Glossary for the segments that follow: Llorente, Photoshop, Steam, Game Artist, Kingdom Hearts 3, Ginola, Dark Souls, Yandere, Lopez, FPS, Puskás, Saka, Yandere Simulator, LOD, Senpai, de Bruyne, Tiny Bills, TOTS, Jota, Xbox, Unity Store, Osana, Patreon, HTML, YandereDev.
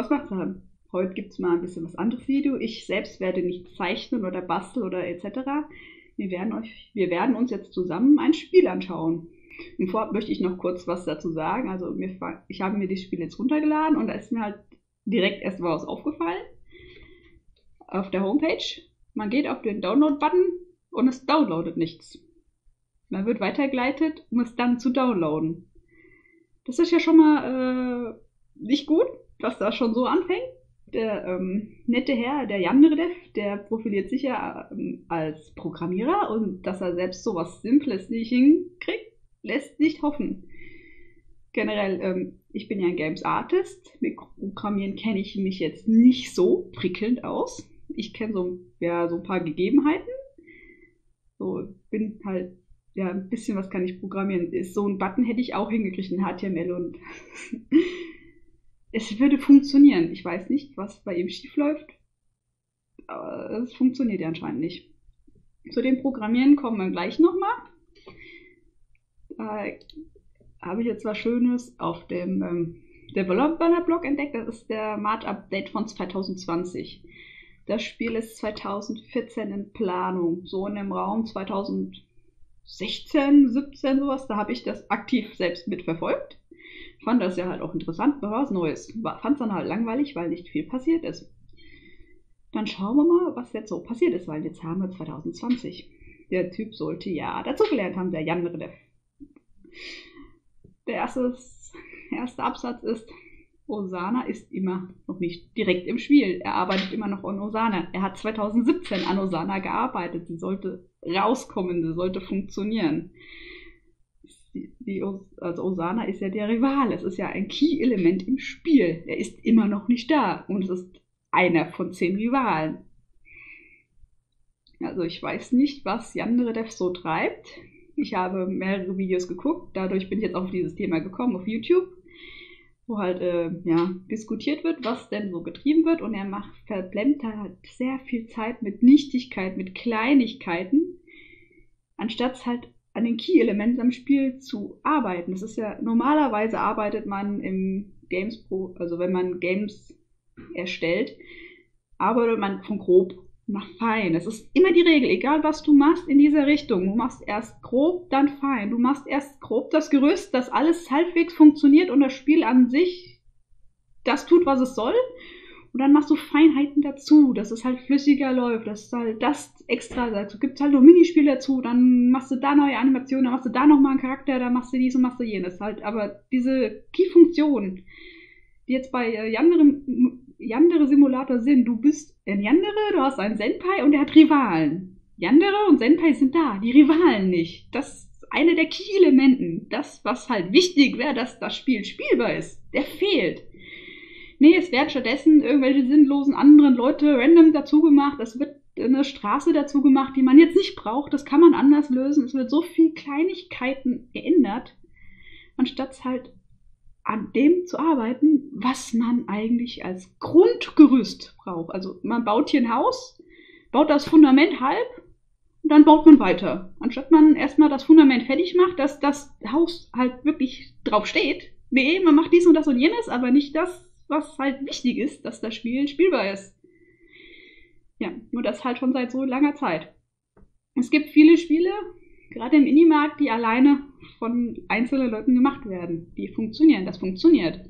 was macht's dann? Heute gibt es mal ein bisschen was anderes Video. Ich selbst werde nicht zeichnen oder basteln oder etc. Wir werden uns jetzt zusammen ein Spiel anschauen. Und vorab möchte ich noch kurz was dazu sagen. Also ich habe mir das Spiel jetzt runtergeladen und da ist mir halt direkt erst mal was aufgefallen. Auf der Homepage. Man geht auf den Download-Button und es downloadet nichts. Man wird weitergeleitet, um es dann zu downloaden. Das ist ja schon mal nicht gut, dass das schon so anfängt. Der nette Herr, der YandereDev, der profiliert sich ja als Programmierer und dass er selbst so was Simples nicht hinkriegt, lässt nicht hoffen. Generell, ich bin ja ein Games Artist, mit Programmieren kenne ich mich jetzt nicht so prickelnd aus. Ich kenne so ein paar Gegebenheiten. So, bin halt, ja, ein bisschen was kann ich programmieren. Ist, so einen Button hätte ich auch hingekriegt in HTML und es würde funktionieren. Ich weiß nicht, was bei ihm schief läuft, aber es funktioniert ja anscheinend nicht. Zu dem Programmieren kommen wir gleich nochmal. Habe ich jetzt was Schönes auf dem Developer-Blog entdeckt. Das ist der March-Update von 2020. Das Spiel ist 2014 in Planung, so in dem Raum 2016, 17 sowas. Da habe ich das aktiv selbst mitverfolgt. Fand das ja halt auch interessant, war was Neues. Fand es dann halt langweilig, weil nicht viel passiert ist. Dann schauen wir mal, was jetzt so passiert ist, weil jetzt haben wir 2020. Der Typ sollte ja dazugelernt haben, der YandereDev. Der erste Absatz ist: Osana ist immer noch nicht direkt im Spiel. Er arbeitet immer noch an Osana. Er hat 2017 an Osana gearbeitet. Sie sollte rauskommen, sie sollte funktionieren. Also Osana ist ja der Rival, es ist ja ein Key-Element im Spiel. Er ist immer noch nicht da und es ist einer von 10 Rivalen. Also ich weiß nicht, was YandereDev so treibt. Ich habe mehrere Videos geguckt, dadurch bin ich jetzt auf dieses Thema gekommen, auf YouTube, wo halt ja, diskutiert wird, was denn so getrieben wird. Und er verblendet halt sehr viel Zeit mit Nichtigkeit, mit Kleinigkeiten, anstatt halt an den Key-Elementen am Spiel zu arbeiten. Das ist ja, normalerweise arbeitet man im Games Pro, also wenn man Games erstellt, arbeitet man von grob nach fein. Das ist immer die Regel, egal was du machst in dieser Richtung. Du machst erst grob, dann fein. Du machst erst grob das Gerüst, dass alles halbwegs funktioniert und das Spiel an sich das tut, was es soll. Und dann machst du Feinheiten dazu, dass es halt flüssiger läuft, dass es halt das extra dazu gibt, halt noch Minispiel dazu, dann machst du da neue Animationen, dann machst du da nochmal einen Charakter, dann machst du dies und machst du jenes. Halt, aber diese Key-Funktionen, die jetzt bei Yandere Simulator sind, du bist ein Yandere, du hast einen Senpai und der hat Rivalen. Yandere und Senpai sind da, die Rivalen nicht. Das ist eine der Key-Elementen. Das, was halt wichtig wäre, dass das Spiel spielbar ist, der fehlt. Nee, es werden stattdessen irgendwelche sinnlosen anderen Leute random dazu gemacht. Es wird eine Straße dazu gemacht, die man jetzt nicht braucht. Das kann man anders lösen. Es wird so viel Kleinigkeiten geändert, anstatt halt an dem zu arbeiten, was man eigentlich als Grundgerüst braucht. Also man baut hier ein Haus, baut das Fundament halb und dann baut man weiter. Anstatt man erstmal das Fundament fertig macht, dass das Haus halt wirklich drauf steht. Nee, man macht dies und das und jenes, aber nicht das, was halt wichtig ist, dass das Spiel spielbar ist. Ja, nur das halt schon seit so langer Zeit. Es gibt viele Spiele, gerade im Indie-Markt, die alleine von einzelnen Leuten gemacht werden. Die funktionieren, das funktioniert.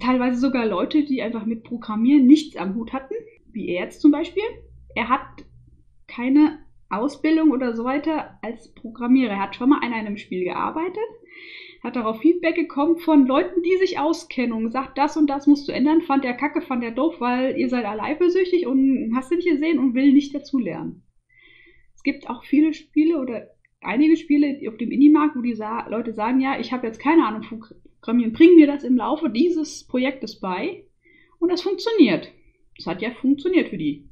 Teilweise sogar Leute, die einfach mit Programmieren nichts am Hut hatten, wie er jetzt zum Beispiel. Er hat keine Ausbildung oder so weiter als Programmierer. Er hat schon mal an einem Spiel gearbeitet, hat darauf Feedback bekommen von Leuten, die sich auskennen und gesagt, das und das musst du ändern, fand der kacke, fand der doof, weil ihr seid alle eifersüchtig und hast nicht gesehen und will nicht dazulernen. Es gibt auch viele Spiele oder einige Spiele auf dem Indie-Markt, wo die Leute sagen, ja, ich habe jetzt keine Ahnung von Programmieren, bring mir das im Laufe dieses Projektes bei und das funktioniert. Das hat ja funktioniert für die.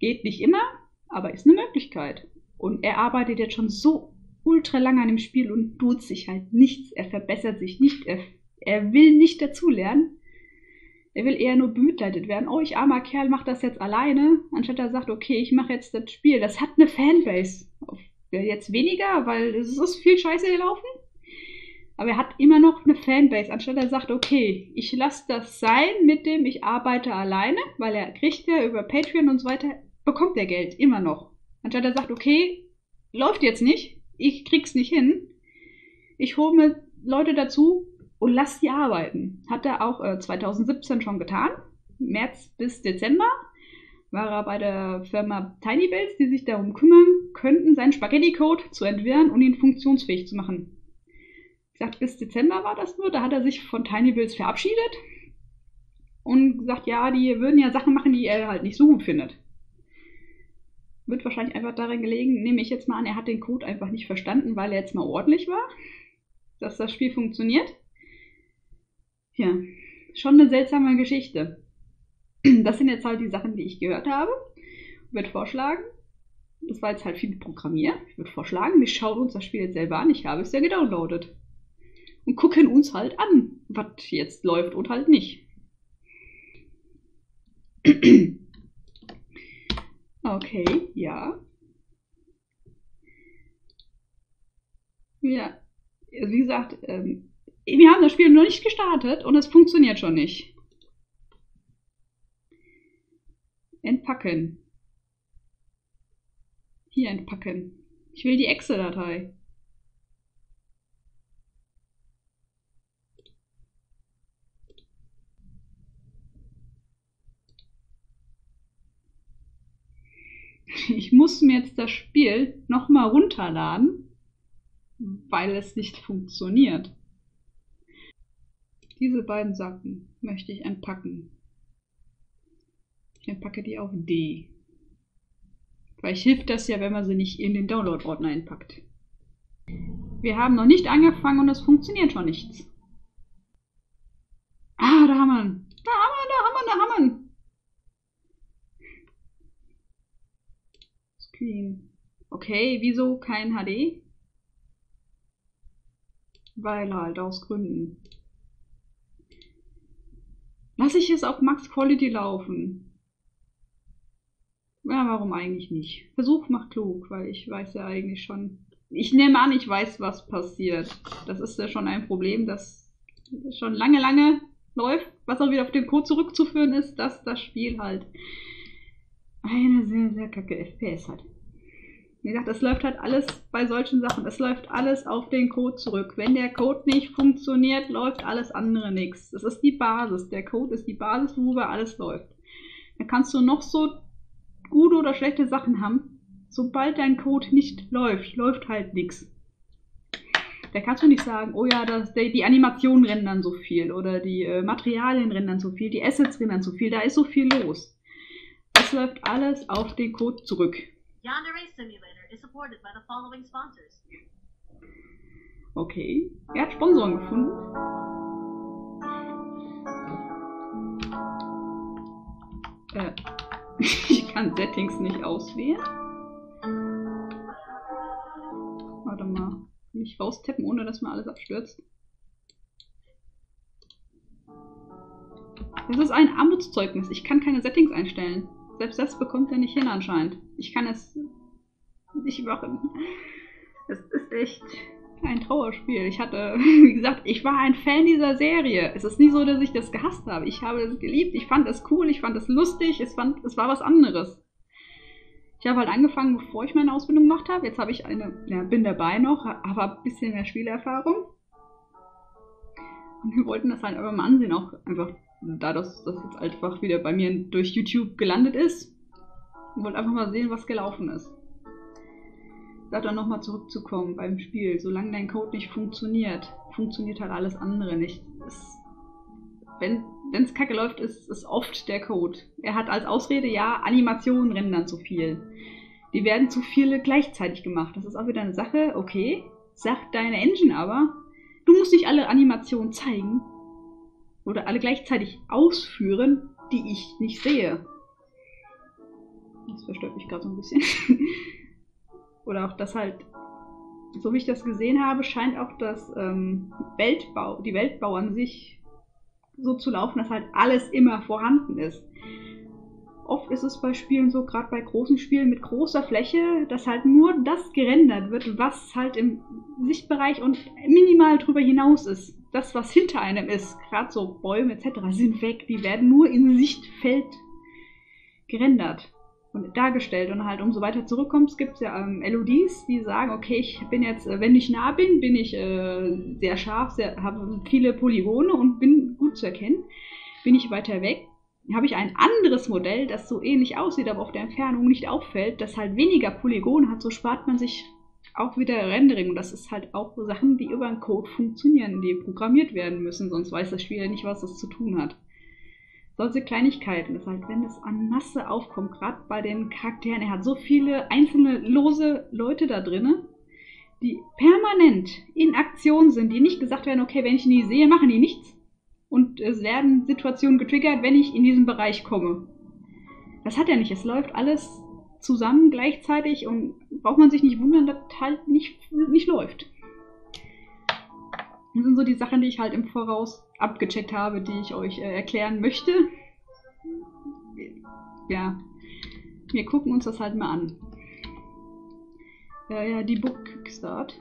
Geht nicht immer, aber ist eine Möglichkeit. Und er arbeitet jetzt schon so ultra lange an dem Spiel und tut sich halt nichts. Er verbessert sich nicht. Er will nicht dazulernen. Er will eher nur bemitleidet werden. Oh, ich armer Kerl, mach das jetzt alleine. Anstatt er sagt, okay, ich mache jetzt das Spiel. Das hat eine Fanbase. Jetzt weniger, weil es ist viel Scheiße gelaufen. Aber er hat immer noch eine Fanbase, anstatt er sagt, okay, ich lasse das sein mit dem, ich arbeite alleine, weil er kriegt ja über Patreon und so weiter, bekommt er Geld, immer noch. Anstatt er sagt, okay, läuft jetzt nicht, ich krieg's nicht hin, ich hole mir Leute dazu und lass die arbeiten. Hat er auch 2017 schon getan, März bis Dezember war er bei der Firma Tiny Bills, die sich darum kümmern könnten, seinen Spaghetti-Code zu entwirren und ihn funktionsfähig zu machen. Gesagt, bis Dezember war das nur, da hat er sich von Tiny Bills verabschiedet und gesagt, ja, die würden ja Sachen machen, die er halt nicht so gut findet. Wird wahrscheinlich einfach daran gelegen, nehme ich jetzt mal an, er hat den Code einfach nicht verstanden, weil er jetzt mal ordentlich war, dass das Spiel funktioniert. Ja, schon eine seltsame Geschichte. Das sind jetzt halt die Sachen, die ich gehört habe. Ich würde vorschlagen, das war jetzt halt viel programmiert. Ich würde vorschlagen, wir schauen uns das Spiel jetzt selber an. Ich habe es ja gedownloadet. Und gucken uns halt an, was jetzt läuft und halt nicht. Okay, ja. Ja, also wie gesagt, wir haben das Spiel noch nicht gestartet und es funktioniert schon nicht. Entpacken. Hier entpacken. Ich will die Exe-Datei. Ich muss mir jetzt das Spiel nochmal runterladen, weil es nicht funktioniert. Diese beiden Sachen möchte ich entpacken. Ich entpacke die auf D. Vielleicht hilft das ja, wenn man sie nicht in den Download-Ordner einpackt. Wir haben noch nicht angefangen und es funktioniert schon nichts. Ah, da haben wir ihn. Da haben wir ihn, da haben wir ihn, da haben wir ihn. Okay, wieso kein HD? Weil halt aus Gründen. Lasse ich es auf Max Quality laufen? Ja, warum eigentlich nicht? Versuch macht klug, weil ich weiß ja eigentlich schon. Ich nehme an, ich weiß, was passiert. Das ist ja schon ein Problem, das schon lange, lange läuft, was auch wieder auf den Code zurückzuführen ist, dass das Spiel halt eine sehr, sehr kacke FPS hat. Wie gesagt, das läuft halt alles bei solchen Sachen. Es läuft alles auf den Code zurück. Wenn der Code nicht funktioniert, läuft alles andere nichts. Das ist die Basis. Der Code ist die Basis, worüber alles läuft. Da kannst du noch so gute oder schlechte Sachen haben. Sobald dein Code nicht läuft, läuft halt nichts. Da kannst du nicht sagen, oh ja, die Animationen rendern so viel oder die Materialien rendern so viel, die Assets rendern so viel, da ist so viel los. Es läuft alles auf den Code zurück. Yandere Simulator is supported by the following sponsors. Okay, er hat Sponsoren gefunden. Ich kann Settings nicht auswählen. Warte mal, nicht raustappen, ohne dass man alles abstürzt. Das ist ein Armutszeugnis. Ich kann keine Settings einstellen. Selbst das bekommt er nicht hin anscheinend. Ich kann es nicht machen. Es ist echt ein Trauerspiel. Ich hatte, wie gesagt, ich war ein Fan dieser Serie. Es ist nicht so, dass ich das gehasst habe. Ich habe es geliebt. Ich fand es cool. Ich fand es lustig. Es war was anderes. Ich habe halt angefangen, bevor ich meine Ausbildung gemacht habe. Jetzt habe ich bin dabei noch, aber ein bisschen mehr Spielerfahrung. Und wir wollten das halt einfach mal ansehen, auch einfach. Da das jetzt einfach wieder bei mir durch YouTube gelandet ist, wollte einfach mal sehen, was gelaufen ist. Da dann nochmal zurückzukommen beim Spiel. Solange dein Code nicht funktioniert, funktioniert halt alles andere nicht. Wenn es kacke läuft, ist oft der Code. Er hat als Ausrede, ja, Animationen rendern zu viel. Die werden zu viele gleichzeitig gemacht. Das ist auch wieder eine Sache. Okay, sagt deine Engine aber, du musst nicht alle Animationen zeigen. Oder alle gleichzeitig ausführen, die ich nicht sehe. Das verstört mich gerade so ein bisschen. Oder auch das halt, so wie ich das gesehen habe, scheint auch das die Weltbau an sich so zu laufen, dass halt alles immer vorhanden ist. Oft ist es bei Spielen so, gerade bei großen Spielen mit großer Fläche, dass halt nur das gerendert wird, was halt im Sichtbereich und minimal drüber hinaus ist. Das, was hinter einem ist, gerade so Bäume etc., sind weg. Die werden nur im Sichtfeld gerendert und dargestellt. Und halt umso weiter zurückkommst, gibt es ja LODs, die sagen, okay, ich bin jetzt, wenn ich nah bin, bin ich sehr scharf, habe viele Polygone und bin gut zu erkennen. Bin ich weiter weg, habe ich ein anderes Modell, das so ähnlich aussieht, aber auf der Entfernung nicht auffällt, das halt weniger Polygon hat, so spart man sich auch wieder Rendering. Und das ist halt auch so Sachen, die über einen Code funktionieren, die programmiert werden müssen, sonst weiß das Spiel ja nicht, was das zu tun hat. Solche Kleinigkeiten, das halt, wenn das an Masse aufkommt, gerade bei den Charakteren, er hat so viele einzelne lose Leute da drin, die permanent in Aktion sind, die nicht gesagt werden, okay, wenn ich die sehe, machen die nichts. Und es werden Situationen getriggert, wenn ich in diesen Bereich komme. Das hat er nicht. Es läuft alles zusammen gleichzeitig und braucht man sich nicht wundern, dass halt nicht läuft. Das sind so die Sachen, die ich halt im Voraus abgecheckt habe, die ich euch erklären möchte. Ja, wir gucken uns das halt mal an. Ja, die Book Kickstart.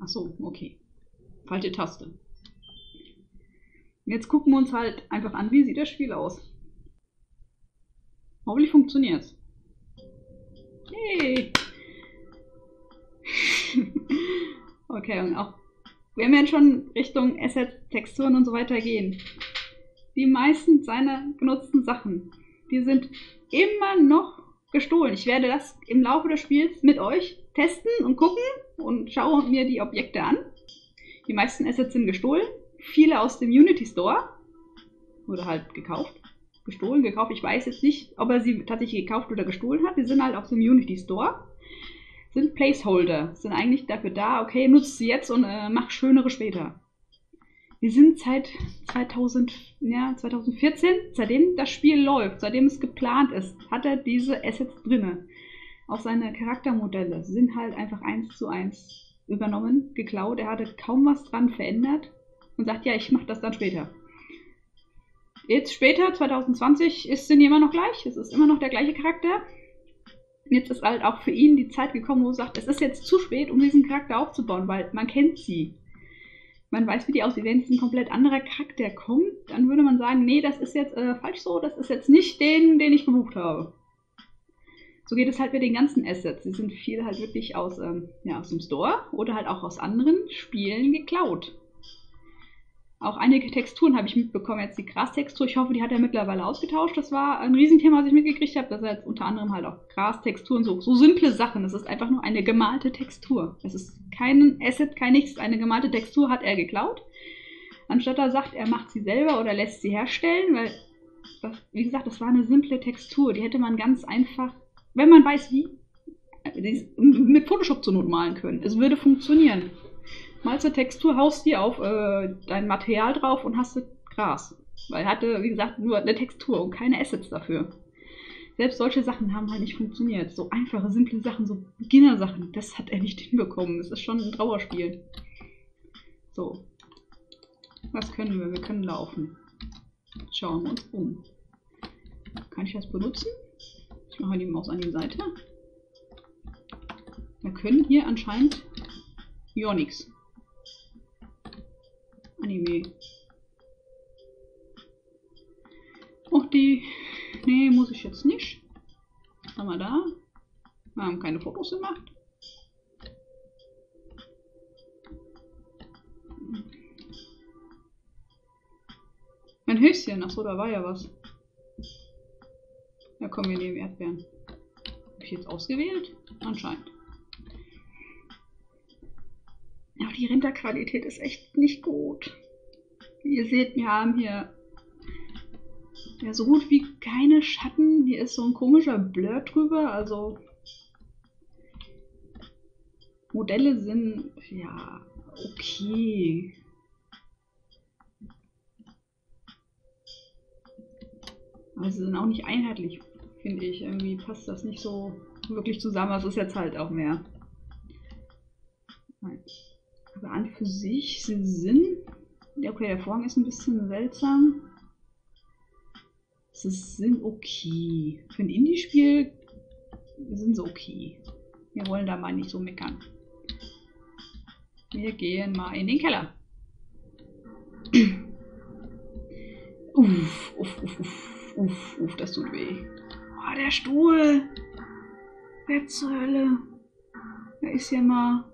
Ach so, okay. Falsche Taste. Jetzt gucken wir uns halt einfach an, wie sieht das Spiel aus. Hoffentlich funktioniert's. Yay! Okay, und auch wenn wir jetzt schon Richtung Assets, Texturen und so weiter gehen. Die meisten seiner genutzten Sachen, die sind immer noch gestohlen. Ich werde das im Laufe des Spiels mit euch testen und gucken und schaue mir die Objekte an. Die meisten Assets sind gestohlen, viele aus dem Unity Store oder halt gekauft, gestohlen, gekauft. Ich weiß jetzt nicht, ob er sie tatsächlich gekauft oder gestohlen hat. Die sind halt aus dem Unity Store, sind Placeholder, sind eigentlich dafür da, okay, nutzt sie jetzt und mach schönere später. Wir sind seit 2014, seitdem das Spiel läuft, seitdem es geplant ist, hat er diese Assets drinne. Auch seine Charaktermodelle sind halt einfach 1:1 übernommen, geklaut. Er hatte kaum was dran verändert und sagt, ja, ich mache das dann später. Jetzt später, 2020, sind die immer noch gleich. Es ist immer noch der gleiche Charakter. Jetzt ist halt auch für ihn die Zeit gekommen, wo er sagt, es ist jetzt zu spät, um diesen Charakter aufzubauen, weil man kennt sie. Man weiß, wie die aussehen. Wenn jetzt ein komplett anderer Charakter kommt, dann würde man sagen, nee, das ist jetzt falsch so, das ist jetzt nicht den ich gebucht habe. So geht es halt mit den ganzen Assets. Die sind viel halt wirklich aus dem Store oder halt auch aus anderen Spielen geklaut. Auch einige Texturen habe ich mitbekommen. Jetzt die Grastextur, ich hoffe, die hat er mittlerweile ausgetauscht. Das war ein Riesenthema, was ich mitgekriegt habe, dass er jetzt unter anderem halt auch Grastexturen, so simple Sachen. Das ist einfach nur eine gemalte Textur. Es ist kein Asset, kein nichts. Eine gemalte Textur hat er geklaut. Anstatt er sagt, er macht sie selber oder lässt sie herstellen, weil, wie gesagt, das war eine simple Textur. Die hätte man ganz einfach, wenn man weiß wie, mit Photoshop zur Not malen können. Es würde funktionieren. Malst du Textur, haust die auf dein Material drauf und hast du Gras. Weil er hatte, wie gesagt, nur eine Textur und keine Assets dafür. Selbst solche Sachen haben halt nicht funktioniert. So einfache, simple Sachen, so Beginner-Sachen, das hat er nicht hinbekommen. Es ist schon ein Trauerspiel. So. Was können wir? Wir können laufen. Schauen wir uns um. Kann ich das benutzen? Ich mache die Maus an die Seite. Wir können hier anscheinend ja nichts. Anime. Auch die. Nee, muss ich jetzt nicht. Was haben wir da? Wir haben keine Fotos gemacht. Mein Höschen. Achso, da war ja was. Ja, komm, wir nehmen Erdbeeren. Habe ich jetzt ausgewählt? Anscheinend. Ja, die Rinderqualität ist echt nicht gut. Wie ihr seht, wir haben hier ja so gut wie keine Schatten. Hier ist so ein komischer Blur drüber. Also Modelle sind ja okay. Aber sie sind auch nicht einheitlich. Finde ich, irgendwie passt das nicht so wirklich zusammen. Das ist jetzt halt auch mehr. Aber an für sich sind Okay, der Vorhang ist ein bisschen seltsam. Das sind okay. Für ein Indie-Spiel sind sie okay. Wir wollen da mal nicht so meckern. Wir gehen mal in den Keller. Uff, uff, uff, uff, uff, uff, das tut weh. Oh, der Stuhl. Wer zur Hölle? Da ist ja mal...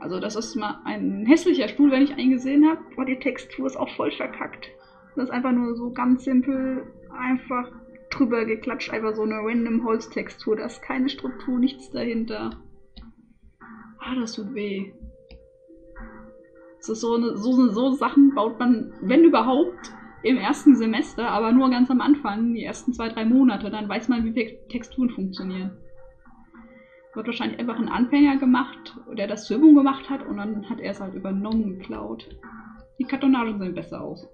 Also das ist mal ein hässlicher Stuhl, wenn ich einen gesehen habe. Oh, die Textur ist auch voll verkackt. Das ist einfach nur so ganz simpel, einfach drüber geklatscht, einfach so eine random Holztextur. Da ist keine Struktur, nichts dahinter. Ah, das tut weh. Das ist so Sachen baut man, wenn überhaupt, im ersten Semester, aber nur ganz am Anfang, die ersten 2-3 Monate. Dann weiß man, wie Texturen funktionieren. Wird wahrscheinlich einfach ein Anfänger gemacht, der das zur Übung gemacht hat und dann hat er es halt übernommen, geklaut. Die Kartonagen sehen besser aus.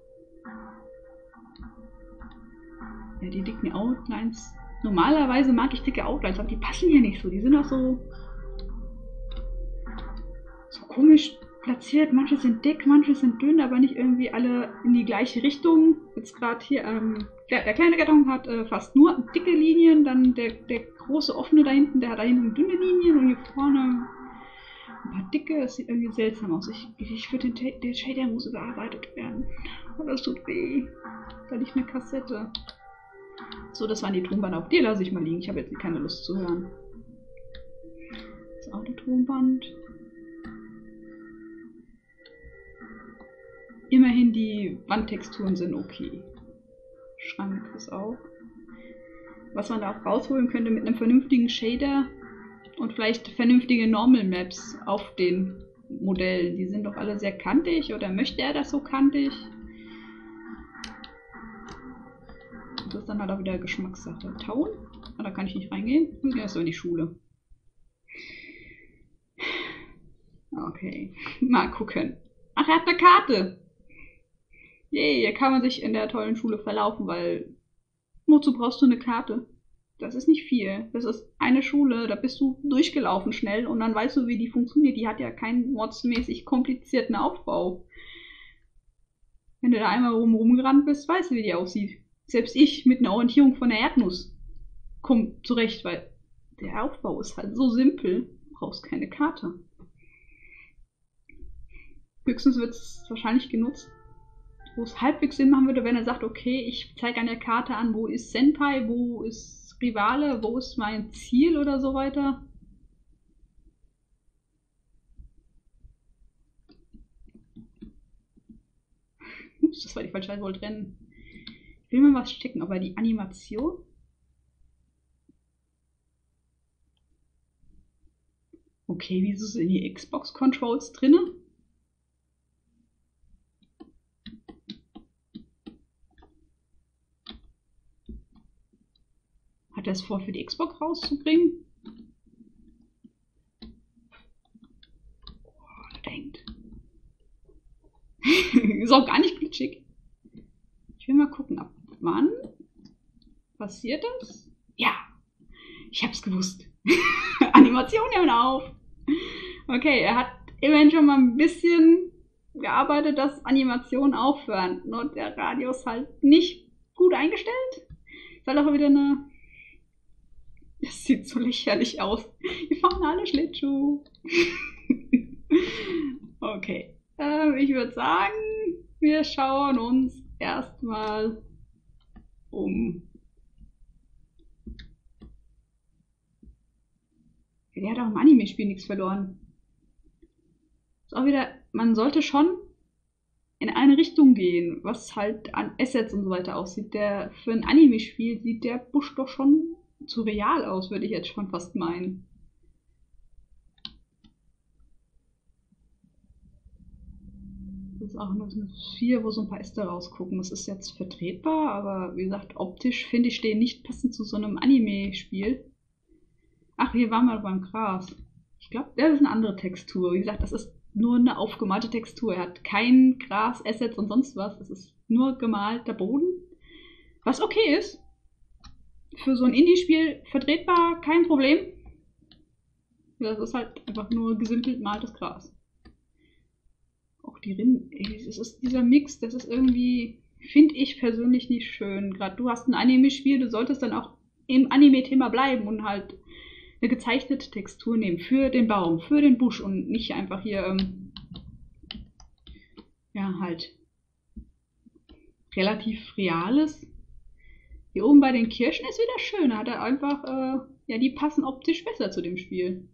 Ja, die dicken Outlines. Normalerweise mag ich dicke Outlines, aber die passen hier nicht so. Die sind auch so komisch platziert. Manche sind dick, manche sind dünn, aber nicht irgendwie alle in die gleiche Richtung. Jetzt gerade hier, der kleine Karton hat fast nur dicke Linien, dann der große offene da hinten, der hat da hinten dünne Linien und hier vorne ein paar dicke. Das sieht irgendwie seltsam aus. Ich finde, der Shader muss überarbeitet werden. Oh, das tut weh. Da liegt eine Kassette. So, das waren die Tonbahnen. Auch die lasse ich mal liegen. Ich habe jetzt keine Lust zu hören. Das ist auch eine Tonband. Immerhin die Wandtexturen sind okay. Schrank ist auch. Was man da auch rausholen könnte mit einem vernünftigen Shader und vielleicht vernünftige Normal Maps auf den Modellen. Die sind doch alle sehr kantig oder möchte er das so kantig? Das ist dann halt auch wieder Geschmackssache. Town? Ah, da kann ich nicht reingehen. Ja, ist so in die Schule. Okay, mal gucken. Ach, er hat eine Karte! Yay, hier kann man sich in der tollen Schule verlaufen, weil... Wozu brauchst du eine Karte? Das ist nicht viel. Das ist eine Schule, da bist du durchgelaufen schnell und dann weißt du, wie die funktioniert. Die hat ja keinen mordsmäßig komplizierten Aufbau. Wenn du da einmal rumgerannt bist, weißt du, wie die aussieht. Selbst ich mit einer Orientierung von der Erdnuss komme zurecht, weil der Aufbau ist halt so simpel. Du brauchst keine Karte. Höchstens wird es wahrscheinlich genutzt, wo es halbwegs Sinn machen würde, wenn er sagt, okay, ich zeige an der Karte an, wo ist Senpai, wo ist Rivale, wo ist mein Ziel oder so weiter. Ups, das war die falsche, ich wollte rennen. Ich will mal was schicken, aber die Animation... Okay, wieso sind die Xbox-Controls drinne? Hat er es vor, für die Xbox rauszubringen? Oh, denkt. Ist auch gar nicht glitschig. Ich will mal gucken, ab wann passiert das? Ja, ich hab's gewusst. Animationen hören auf. Okay, er hat immerhin schon mal ein bisschen gearbeitet, dass Animationen aufhören. Nur der Radius halt nicht gut eingestellt. Ist halt auch wieder eine... Das sieht so lächerlich aus. Wir fahren alle Schlittschuh. Okay. Ich würde sagen, wir schauen uns erstmal um. Der hat auch im Anime-Spiel nichts verloren. Ist auch wieder, man sollte schon in eine Richtung gehen, was halt an Assets und so weiter aussieht. Für ein Anime-Spiel sieht der Busch doch schon zu real aus, würde ich jetzt schon fast meinen. Das ist auch noch eine 4, wo so ein paar Äste rausgucken. Das ist jetzt vertretbar, aber wie gesagt, optisch finde ich den nicht passend zu so einem Anime-Spiel. Ach, hier waren wir beim Gras. Ich glaube, das ist eine andere Textur. Wie gesagt, das ist nur eine aufgemalte Textur. Er hat kein Gras, Assets und sonst was. Es ist nur gemalter Boden, was okay ist. Für so ein Indie-Spiel vertretbar, kein Problem. Das ist halt einfach nur gesimpelt maltes Gras. auch die Rinden. Es ist dieser Mix, das ist irgendwie, finde ich persönlich nicht schön. Gerade du hast ein Anime-Spiel, du solltest dann auch im Anime-Thema bleiben und halt eine gezeichnete Textur nehmen für den Baum, für den Busch und nicht einfach hier, ja, halt relativ reales. Hier oben bei den Kirschen ist wieder schöner, hat er einfach, ja, die passen optisch besser zu dem Spiel.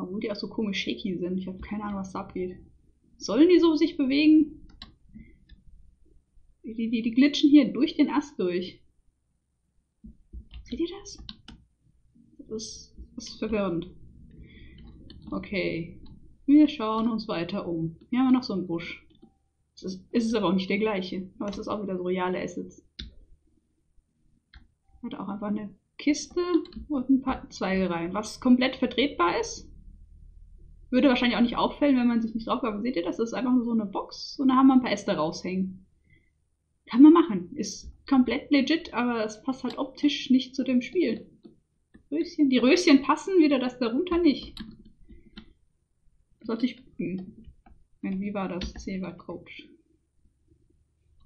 Obwohl die auch so komisch shaky sind, ich habe keine Ahnung, was da abgeht. Sollen die so sich bewegen? Die glitschen hier durch den Ast durch. Seht ihr das? Das ist verwirrend. Okay. Wir schauen uns weiter um. Hier haben wir noch so einen Busch. Es ist aber auch nicht der gleiche. Aber es ist auch wieder so reale Assets. Hat auch einfach eine Kiste und ein paar Zweige rein. Was komplett vertretbar ist. Würde wahrscheinlich auch nicht auffallen, wenn man sich nicht drauf gab. Seht ihr das? Das ist einfach nur so eine Box und da haben wir ein paar Äste raushängen. Kann man machen. Ist komplett legit, aber es passt halt optisch nicht zu dem Spiel. Röschen. Die Röschen passen wieder, das darunter nicht. Sollte ich... Wie war das? Silver Coach.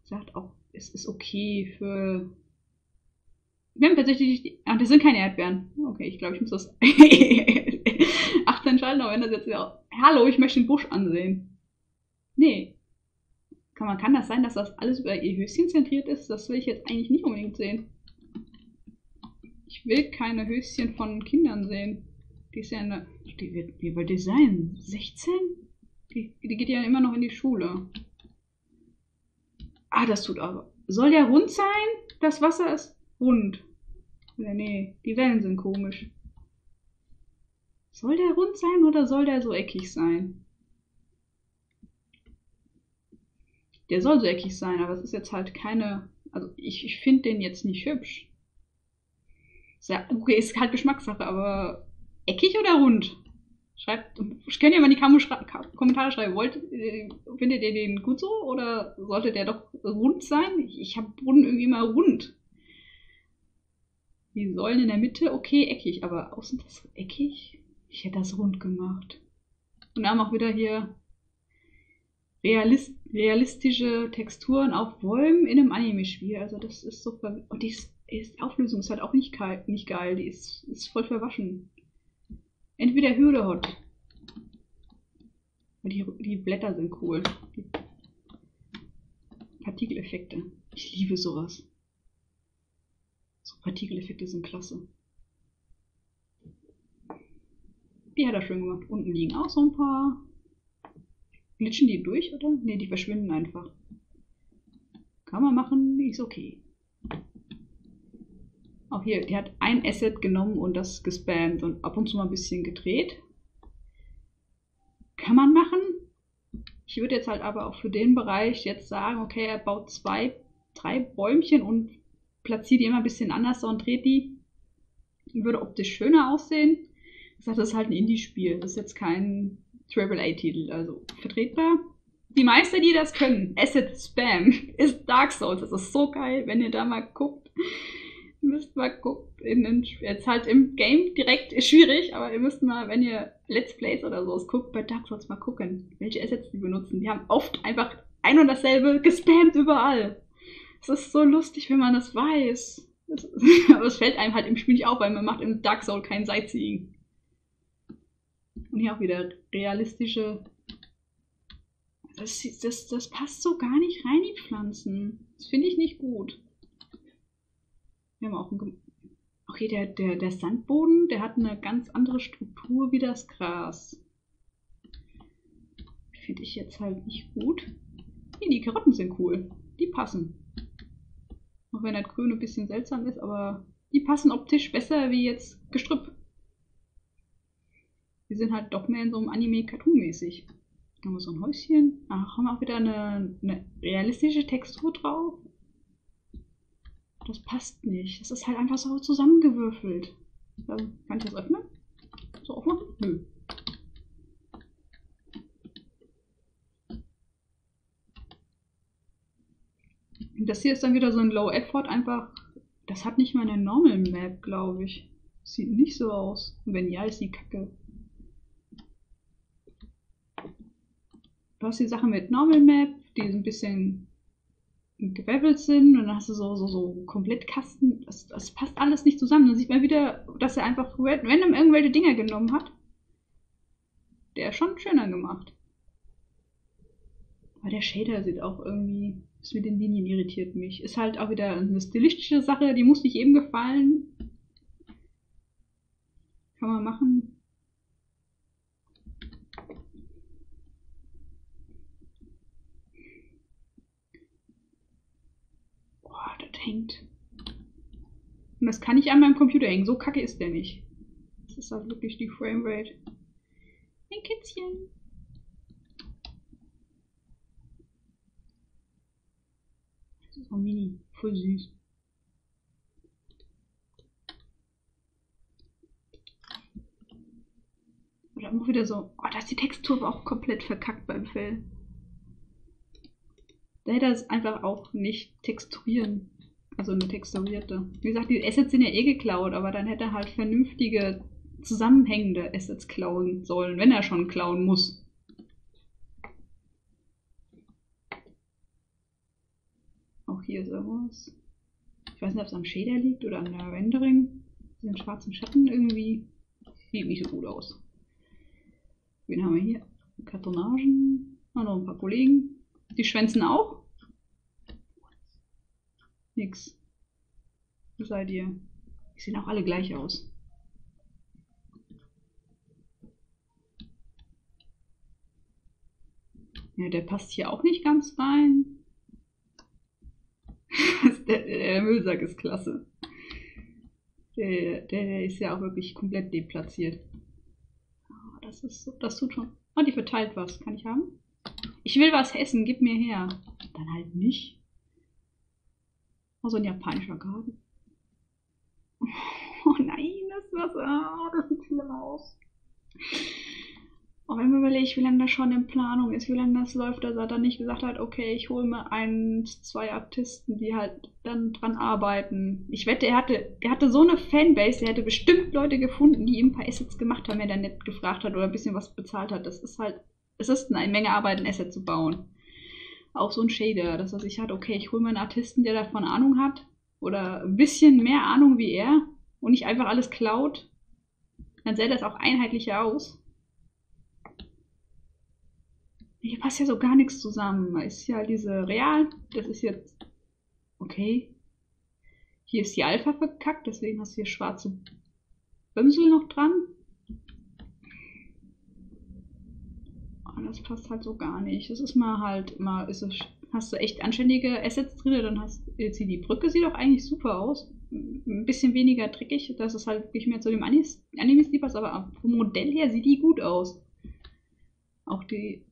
Sagt auch, es ist okay für... Wir haben tatsächlich... Ah, das sind keine Erdbeeren. Okay, ich glaube, ich muss das... 18 schalten, aber wenn das jetzt wieder... Hallo, ich möchte den Busch ansehen. Nee. Kann das sein, dass das alles über ihr Höschen zentriert ist? Das will ich jetzt eigentlich nicht unbedingt sehen. Ich will keine Höschen von Kindern sehen. Die ist ja eine... Wie wollt ihr sein? 16? Die geht ja immer noch in die Schule. Ah, das tut aber... Soll ja rund sein? Das Wasser ist rund. Oder nee, die Wellen sind komisch. Soll der rund sein oder soll der so eckig sein? Der soll so eckig sein, aber es ist jetzt halt keine... Also ich finde den jetzt nicht hübsch. Okay, ist halt Geschmackssache, aber eckig oder rund? Schreibt, könnt ihr mal in die Kommentare schreiben, findet ihr den gut so oder sollte der doch rund sein? Ich habe Brunnen irgendwie immer rund. Die Säulen in der Mitte, okay, eckig, aber außen das eckig? Ich hätte das rund gemacht. Und dann haben wir auch wieder hier realistische Texturen auf Bäumen in einem Anime-Spiel. Also das ist so verwirrend. Und die Auflösung ist halt auch nicht geil. Die ist voll verwaschen. Entweder Höhe oder Hot. Und die Blätter sind cool. Die Partikeleffekte. Ich liebe sowas. So Partikeleffekte sind klasse. Die hat er schön gemacht. Unten liegen auch so ein paar... Glitschen die durch, oder? Ne, die verschwinden einfach. Kann man machen, ist okay. Auch hier, die hat ein Asset genommen und das gespammt und ab und zu mal ein bisschen gedreht. Kann man machen. Ich würde jetzt halt aber auch für den Bereich jetzt sagen, okay, er baut 2, 3 Bäumchen und platziert die immer ein bisschen anders und dreht die. Würde optisch schöner aussehen. Ich sage, das ist halt ein Indie-Spiel. Das ist jetzt kein... AAA-Titel, also vertretbar. Die Meister, die das können, Asset Spam, ist Dark Souls. Das ist so geil, wenn ihr da mal guckt. Ihr müsst mal guckt, jetzt halt im Game direkt ist schwierig, aber ihr müsst mal, wenn ihr Let's Plays oder sowas guckt, bei Dark Souls mal gucken, welche Assets die benutzen. Die haben oft einfach ein und dasselbe gespammt überall. Es ist so lustig, wenn man das weiß. Aber es fällt einem halt im Spiel nicht auf, weil man macht im Dark Souls kein Sightseeing. Und hier auch wieder realistische... Das passt so gar nicht rein, die Pflanzen. Das finde ich nicht gut. Wir haben auch einen... Okay, der Sandboden, der hat eine ganz andere Struktur wie das Gras. Finde ich jetzt halt nicht gut. Hier, die Karotten sind cool. Die passen. Auch wenn das Grüne ein bisschen seltsam ist, aber die passen optisch besser wie jetzt Gestrüpp. Die sind halt doch mehr in so einem Anime-Cartoon-mäßig. Da haben wir so ein Häuschen. Ach, haben wir auch wieder eine realistische Textur drauf. Das passt nicht. Das ist halt einfach so zusammengewürfelt. Also, kann ich das öffnen? So aufmachen? Nö. Und das hier ist dann wieder so ein Low-Effort einfach. Das hat nicht mal eine Normal-Map, glaube ich. Sieht nicht so aus. Und wenn ja, ist die Kacke. Du hast die Sachen mit Normal Map, die so ein bisschen gewebelt sind, und dann hast du so Komplettkasten. Das passt alles nicht zusammen. Dann sieht man wieder, dass er einfach random irgendwelche Dinger genommen hat. Der ist schon schöner gemacht. Aber der Shader sieht auch irgendwie... Das mit den Linien irritiert mich. Ist halt auch wieder eine stilistische Sache, die muss nicht eben gefallen. Kann man machen. Boah, das hängt. Und das kann nicht an meinem Computer hängen. So kacke ist der nicht. Das ist halt wirklich die Framerate. Ein Kätzchen. Das ist auch mini. Voll süß. Oder auch wieder so. Oh, da ist die Textur aber auch komplett verkackt beim Fell. Da hätte es einfach auch nicht texturieren. Also eine texturierte. Wie gesagt, die Assets sind ja eh geklaut, aber dann hätte er halt vernünftige, zusammenhängende Assets klauen sollen, wenn er schon klauen muss. Auch hier ist irgendwas. Ich weiß nicht, ob es am Shader liegt oder an der Rendering. Diesen schwarzen Schatten irgendwie. Sieht nicht so gut aus. Wen haben wir hier? Kartonagen. Ah, noch ein paar Kollegen. Die schwänzen auch? Nix. Wo seid ihr? Die sehen auch alle gleich aus. Ja, der passt hier auch nicht ganz rein. Der Müllsack ist klasse. Der ist ja auch wirklich komplett deplatziert. Oh, das tut schon. Oh, die verteilt was. Kann ich haben? Ich will was essen. Gib mir her. Dann halt nicht. Oh, so ein japanischer Garten. Oh nein, das Wasser. Das sieht schlimm aus. Auch wenn man überlegt, wie lange das schon in Planung ist, wie lange das läuft, dass er dann nicht gesagt hat, okay, ich hole mir 1, 2 Artisten, die halt dann dran arbeiten. Ich wette, er hatte so eine Fanbase, er hätte bestimmt Leute gefunden, die ihm ein paar Assets gemacht haben, wenn er nett gefragt hat oder ein bisschen was bezahlt hat. Das ist halt, es ist eine Menge Arbeit, ein Asset zu bauen. Auch so ein Shader, dass er sich hat, okay, ich hole mir einen Artisten, der davon Ahnung hat oder ein bisschen mehr Ahnung wie er und nicht einfach alles klaut. Dann sähe das auch einheitlicher aus. Hier passt ja so gar nichts zusammen. Da ist ja diese Real, das ist jetzt... Okay. Hier ist die Alpha verkackt, deswegen hast du hier schwarze Bömsel noch dran. Oh, das passt halt so gar nicht. Das ist mal halt... Mal ist es, hast du echt anständige Assets drin, dann hast du... Jetzt hier die Brücke sieht doch eigentlich super aus. Ein bisschen weniger dreckig, dass es halt nicht mehr zu dem Anime-Stil passt, aber vom Modell her sieht die gut aus. Auch die...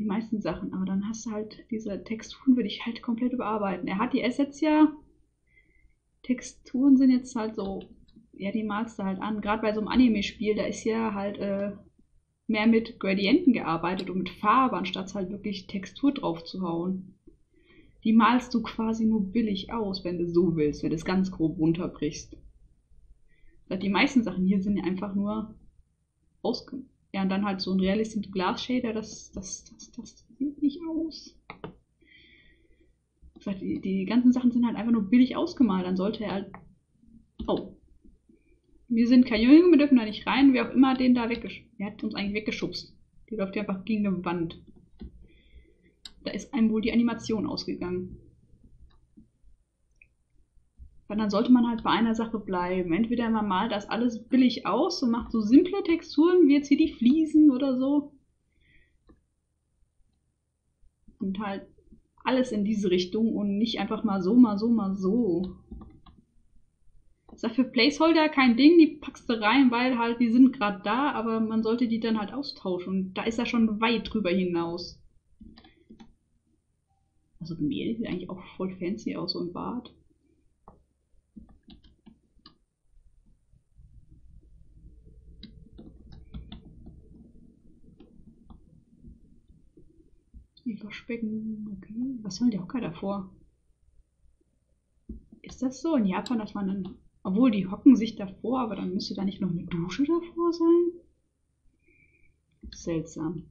die meisten Sachen, aber dann hast du halt diese Texturen, würde ich halt komplett überarbeiten. Er hat die Assets ja, Texturen sind jetzt halt so, ja, die malst du halt an. Gerade bei so einem Anime-Spiel, da ist ja halt mehr mit Gradienten gearbeitet und mit Farbe, anstatt halt wirklich Textur drauf zu hauen. Die malst du quasi nur billig aus, wenn du so willst, wenn du es ganz grob runterbrichst. Die meisten Sachen hier sind einfach nur ausgemacht. Ja, und dann halt so ein realistischer Glasshader, das sieht nicht aus. Die ganzen Sachen sind halt einfach nur billig ausgemalt, dann sollte er halt... Oh. Wir sind kein Jüngling, wir dürfen da nicht rein, wer auch immer den da weggeschubst. Er hat uns eigentlich weggeschubst. Die läuft ja einfach gegen eine Wand. Da ist einem wohl die Animation ausgegangen. Weil dann sollte man halt bei einer Sache bleiben. Entweder man malt das alles billig aus und macht so simple Texturen, wie jetzt hier die Fliesen oder so. Und halt alles in diese Richtung und nicht einfach mal so, mal so, mal so. Ich sag, für Placeholder kein Ding, die packst du rein, weil halt die sind gerade da, aber man sollte die dann halt austauschen. Und da ist er schon weit drüber hinaus. Also Mehl sieht eigentlich auch voll fancy aus, so ein Bart. Waschbecken, okay. Was soll der Hocker davor? Ist das so in Japan, dass man dann... Obwohl, die hocken sich davor, aber dann müsste da nicht noch eine Dusche davor sein? Seltsam.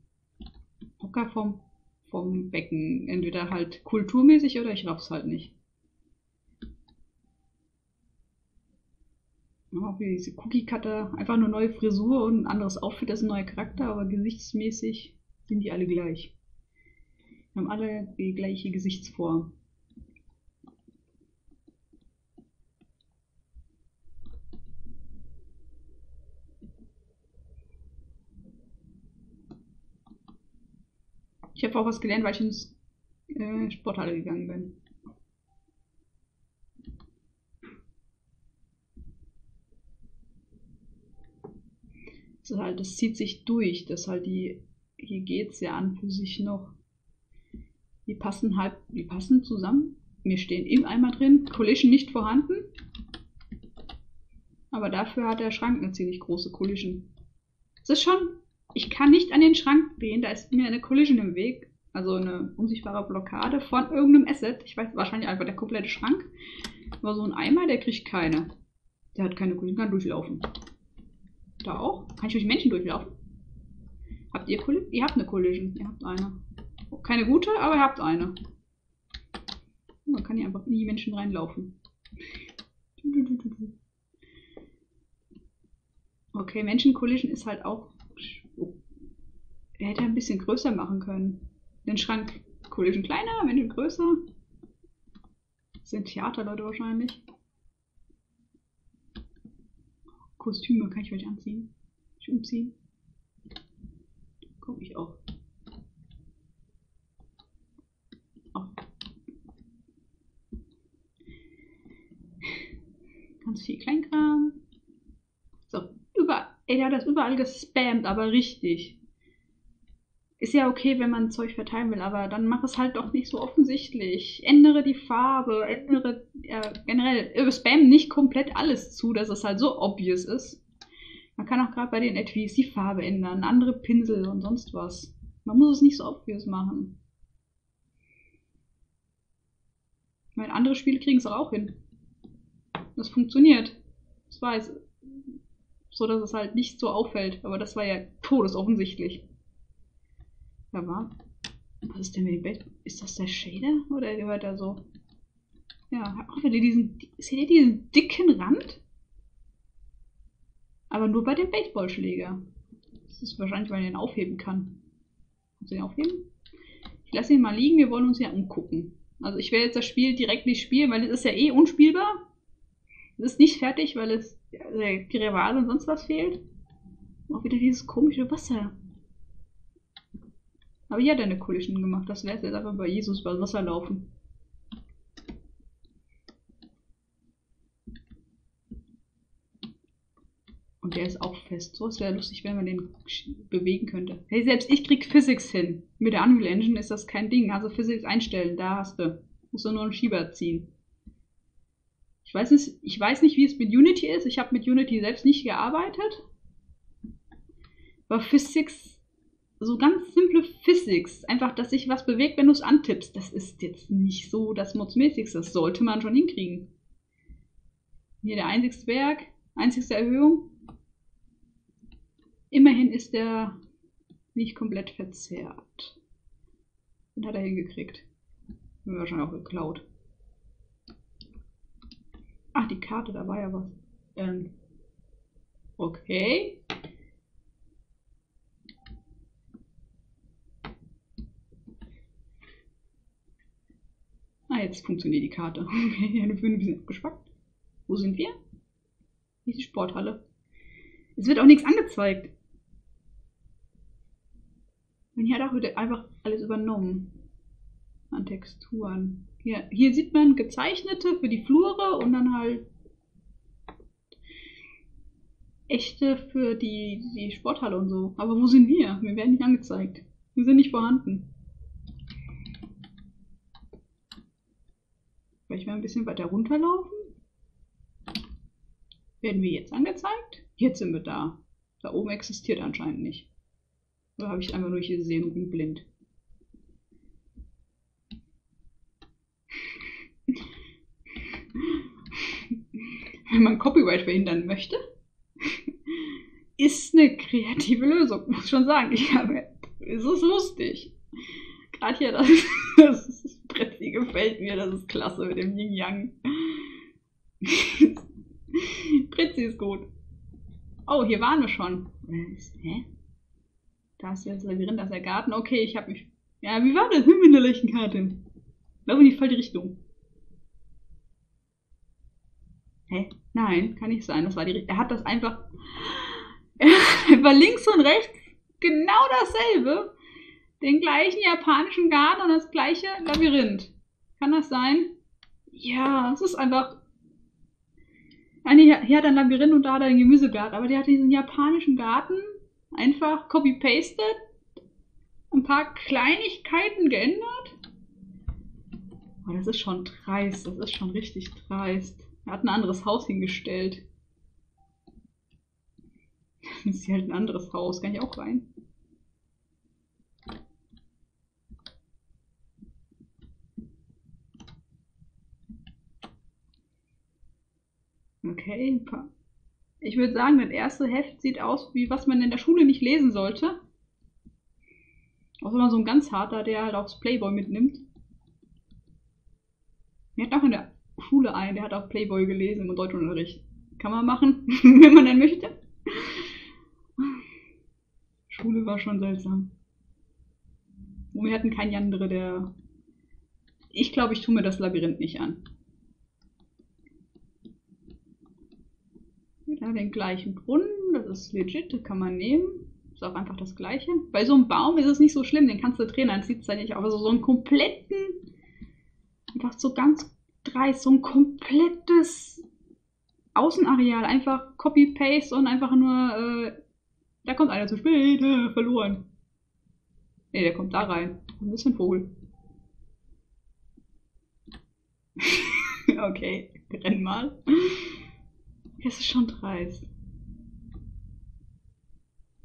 Hocker vom vom Becken. Entweder halt kulturmäßig oder ich raff's halt nicht. Auch wie diese Cookie-Cutter, einfach nur neue Frisur und ein anderes Outfit, das ist ein neuer Charakter, aber gesichtsmäßig sind die alle gleich. Wir haben alle die gleiche Gesichtsform. Ich habe auch was gelernt, weil ich ins Sporthalle gegangen bin. Halt, das zieht sich durch, dass halt die, hier geht es ja an für sich noch, die passen zusammen, wir stehen im Eimer drin, Collision nicht vorhanden, aber dafür hat der Schrank eine ziemlich große Collision. Es ist schon, ich kann nicht an den Schrank gehen, da ist mir eine Collision im Weg, also eine unsichtbare Blockade von irgendeinem Asset, ich weiß, wahrscheinlich einfach der komplette Schrank, aber so ein Eimer, der kriegt keine, der hat keine Collision, kann durchlaufen. Da auch? Kann ich durch Menschen durchlaufen? Habt ihr Collision? Ihr habt eine Collision. Ihr habt eine. Oh, keine gute, aber ihr habt eine. Man kann hier einfach in die Menschen reinlaufen. Okay, Menschen-Collision ist halt auch... Er hätte ein bisschen größer machen können. Den Schrank Collision kleiner, Menschen größer. Das sind Theaterleute wahrscheinlich. Kostüme, kann ich euch anziehen? Ich umziehen? Guck ich auch. Ganz viel Kleinkram. So, überall. Ey, der hat das überall gespammt, aber richtig. Ist ja okay, wenn man Zeug verteilen will, aber dann mach es halt doch nicht so offensichtlich. Ändere die Farbe, ändere generell, spam nicht komplett alles zu, dass es halt so obvious ist. Man kann auch gerade bei den Etwis die Farbe ändern, andere Pinsel und sonst was. Man muss es nicht so obvious machen. Ich meine, andere Spiele kriegen es auch hin. Das funktioniert. Das war jetzt so, dass es halt nicht so auffällt, aber das war ja todesoffensichtlich. Da war. Was ist denn mit dem Bild? Ist das der Shader? Oder gehört da so? Ja, auch wieder diesen. Seht ihr diesen dicken Rand? Aber nur bei dem Baseballschläger. Das ist wahrscheinlich, weil ich den aufheben kann. Kannst du den aufheben? Ich lasse ihn mal liegen, wir wollen uns ja umgucken. Also ich werde jetzt das Spiel direkt nicht spielen, weil es ist ja eh unspielbar. Es ist nicht fertig, weil es der Rival und sonst was fehlt. Auch wieder dieses komische Wasser. Aber hier hat er eine Collision gemacht. Das wäre jetzt einfach bei Jesus über Wasser laufen. Und der ist auch fest. So, es wäre lustig, wenn man den bewegen könnte. Hey, selbst ich krieg Physics hin. Mit der Unreal Engine ist das kein Ding. Also Physics einstellen, da hast du. Musst du nur einen Schieber ziehen. Ich weiß nicht, wie es mit Unity ist. Ich habe mit Unity selbst nicht gearbeitet. Aber Physics... So ganz simple Physics, einfach, dass sich was bewegt, wenn du es antippst. Das ist jetzt nicht so das Mordsmäßigste. Das sollte man schon hinkriegen. Hier der einzigste Berg, einzigste Erhöhung. Immerhin ist der nicht komplett verzerrt. Den hat er hingekriegt. Den haben wir wahrscheinlich auch geklaut. Ach, die Karte, da war ja was. Okay. Ah, jetzt funktioniert die Karte. Okay, eine Bühne ein bisschen abgespackt. Wo sind wir? Hier ist die Sporthalle. Es wird auch nichts angezeigt. Und hier hat auch wieder einfach alles übernommen. An Texturen. Hier sieht man gezeichnete für die Flure und dann halt echte für die Sporthalle und so. Aber wo sind wir? Wir werden nicht angezeigt. Wir sind nicht vorhanden. Vielleicht mal ein bisschen weiter runterlaufen. Werden wir jetzt angezeigt? Jetzt sind wir da. Da oben existiert anscheinend nicht. Oder habe ich einfach nur hier gesehen und bin blind. Wenn man Copyright verhindern möchte, ist eine kreative Lösung. Muss schon sagen, es ist lustig. Gerade hier das Brett hier gefällt mir, das ist klasse mit dem Yin-Yang. Pritzi ist gut. Oh, hier waren wir schon. Hä? Da ist ja das Labyrinth, da ist der Garten. Okay, ich hab mich... Ja, wie war das in der leichten Karte? Glaube in die falsche Richtung. Hä? Nein, kann nicht sein. Das war die Richtung. Er hat das einfach... Er war links und rechts genau dasselbe. Den gleichen japanischen Garten und das gleiche Labyrinth. Kann das sein? Ja, es ist einfach... Hier hat er ein Labyrinth und da hat er einen Gemüsegarten, aber der hat diesen japanischen Garten einfach copy-pasted, ein paar Kleinigkeiten geändert. Oh, das ist schon dreist, das ist schon richtig dreist. Er hat ein anderes Haus hingestellt. Das ist hier halt ein anderes Haus, kann ich auch rein? Okay, ich würde sagen, das erste Heft sieht aus, wie was man in der Schule nicht lesen sollte. Auch immer so ein ganz harter, der halt auch das Playboy mitnimmt. Wir hatten auch in der Schule einen, der hat auch Playboy gelesen im Deutschunterricht. Kann man machen, wenn man dann möchte. Schule war schon seltsam. Und wir hatten keinen Yandere, der... Ich glaube, ich tue mir das Labyrinth nicht an. Ja, den gleichen Brunnen, das ist legit, das kann man nehmen. Ist auch einfach das gleiche. Bei so einem Baum ist es nicht so schlimm, den kannst du drehen, dann sieht es ja nicht aus. Also so einen kompletten, einfach so ganz dreist, so ein komplettes Außenareal. Einfach Copy-Paste und einfach nur, da kommt einer zu spät, verloren. Ne, der kommt da rein. Ein bisschen Vogel. Okay, renn mal. Das ist schon dreist.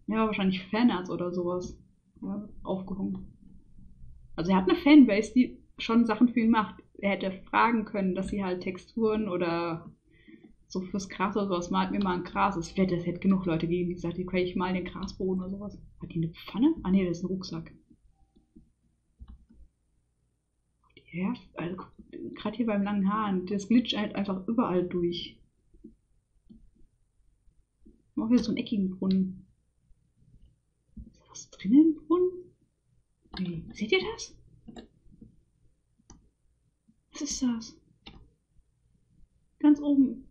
Ja, wahrscheinlich Fanarts oder sowas. Ja, aufgehoben. Also er hat eine Fanbase, die schon Sachen für ihn macht. Er hätte fragen können, dass sie halt Texturen oder so fürs Gras oder sowas, malt mir mal ein Gras. Es hätte genug Leute gegeben, die gesagt, die kann ich mal den Grasboden oder sowas. Hat die eine Pfanne? Ah ne, das ist ein Rucksack. Ja, also gerade hier beim langen Haaren, das glitscht halt einfach überall durch. Auch wieder so einen eckigen Brunnen. Ist da was drin im Brunnen? Hey, seht ihr das? Was ist das? Ganz oben.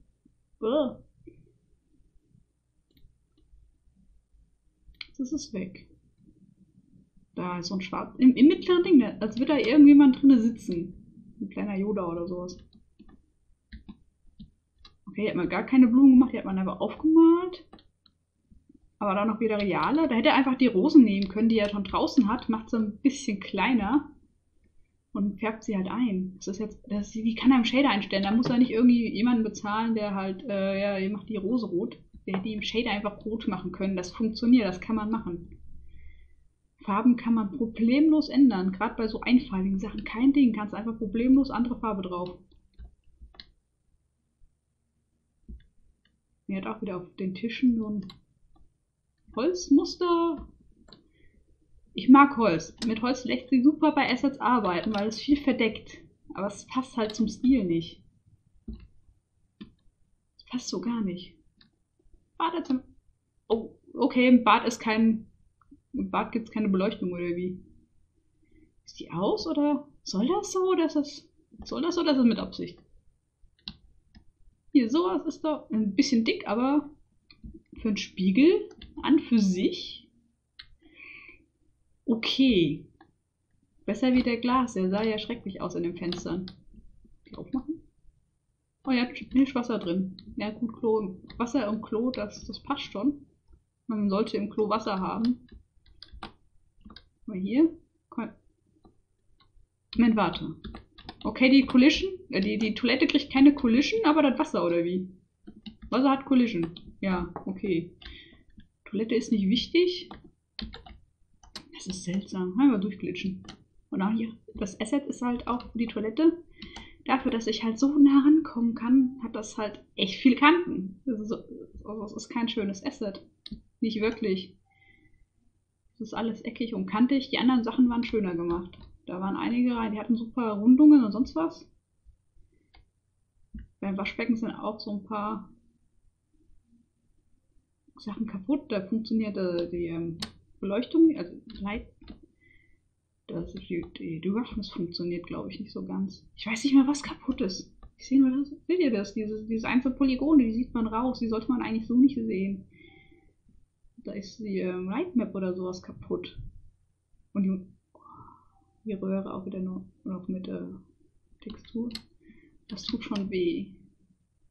Das ist weg. Da ist so ein schwarz... Im mittleren Ding, als würde da irgendjemand drin sitzen. Ein kleiner Yoda oder sowas. Okay, hier hat man gar keine Blumen gemacht, hier hat man einfach aufgemalt. Aber dann noch wieder reale. Da hätte er einfach die Rosen nehmen können, die er schon draußen hat. Macht sie ein bisschen kleiner. Und färbt sie halt ein. Das ist jetzt, wie kann er einen Shader einstellen? Da muss er nicht irgendwie jemanden bezahlen, der halt, ja, ihr macht die Rose rot. Der hätte ihm Shader einfach rot machen können. Das funktioniert, das kann man machen. Farben kann man problemlos ändern. Gerade bei so einfarbigen Sachen. Kein Ding, kannst einfach problemlos andere Farbe drauf. Er hat auch wieder auf den Tischen so ein Holzmuster. Ich mag Holz. Mit Holz lässt sich super bei Assets arbeiten, weil es viel verdeckt. Aber es passt halt zum Stil nicht. Es passt so gar nicht. Badezimmer. Oh, okay, im Bad ist kein... Im Bad gibt es keine Beleuchtung, oder wie? Ist die aus, oder? Soll das so, oder ist das... Soll das so, oder ist das mit Absicht? Hier, sowas ist doch ein bisschen dick, aber für einen Spiegel an für sich okay. Besser wie der Glas, der sah ja schrecklich aus in den Fenstern. Die aufmachen? Oh ja, Mischwasser drin. Ja gut, Klo, Wasser im Klo, das passt schon. Man sollte im Klo Wasser haben. Mal hier. Moment, warte. Okay, die Collision, die Toilette kriegt keine Collision, aber das Wasser, oder wie? Wasser hat Collision. Ja, okay. Toilette ist nicht wichtig. Das ist seltsam. Einmal durchglitschen. Und auch hier, das Asset ist halt auch die Toilette. Dafür, dass ich halt so nah rankommen kann, hat das halt echt viele Kanten. Das ist kein schönes Asset. Nicht wirklich. Das ist alles eckig und kantig. Die anderen Sachen waren schöner gemacht. Da waren einige rein, die hatten super Rundungen und sonst was. Beim Waschbecken sind auch so ein paar Sachen kaputt. Da funktioniert die Beleuchtung, also die Überwachung funktioniert, glaube ich, nicht so ganz. Ich weiß nicht mehr, was kaputt ist. Ich sehe nur das, seht ihr das? Dieses einzelne Polygone, die sieht man raus, die sollte man eigentlich so nicht sehen. Da ist die Lightmap oder sowas kaputt. Und die Röhre auch wieder nur noch mit Textur. Das tut schon weh.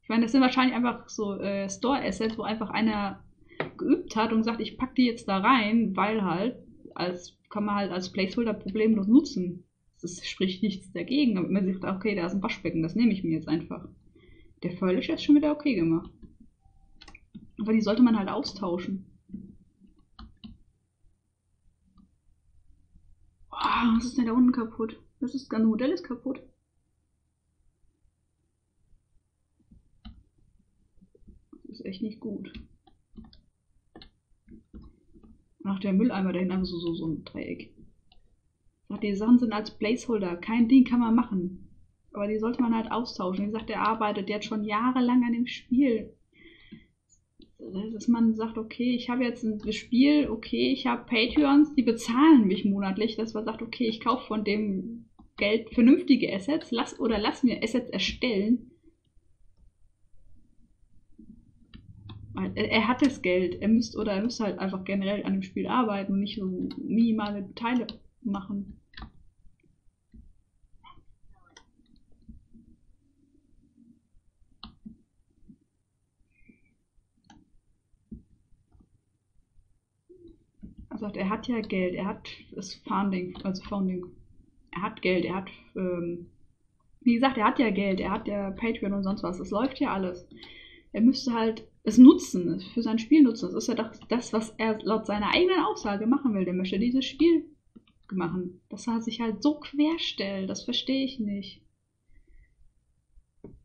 Ich meine, das sind wahrscheinlich einfach so Store-Assets, wo einfach einer geübt hat und sagt, ich pack die jetzt da rein, weil halt, kann man halt als Placeholder problemlos nutzen. Das spricht nichts dagegen, damit man sich sagt, okay, da ist ein Waschbecken, das nehme ich mir jetzt einfach. Der Furnisher ist schon wieder okay gemacht. Aber die sollte man halt austauschen. Oh, was ist denn da unten kaputt? Das ganze Modell ist kaputt. Das ist echt nicht gut. Nach der Mülleimer dahin, also so ein Dreieck. Sagt, die Sachen sind als Placeholder. Kein Ding kann man machen. Aber die sollte man halt austauschen. Wie gesagt, der arbeitet jetzt schon jahrelang an dem Spiel. Dass man sagt, okay, ich habe jetzt ein Spiel, okay, ich habe Patreons, die bezahlen mich monatlich, dass man sagt, okay, ich kaufe von dem Geld vernünftige Assets, lass mir Assets erstellen. Er hat das Geld, er müsste halt einfach generell an dem Spiel arbeiten und nicht so minimale Teile machen. Er sagt, er hat ja Geld, er hat das Funding, also Founding. Er hat Geld, er hat, wie gesagt, er hat ja Geld, er hat ja Patreon und sonst was, das läuft ja alles. Er müsste halt es nutzen, für sein Spiel nutzen. Das ist ja das, was er laut seiner eigenen Aussage machen will. Der möchte dieses Spiel machen. Dass er sich halt so querstellt, das verstehe ich nicht.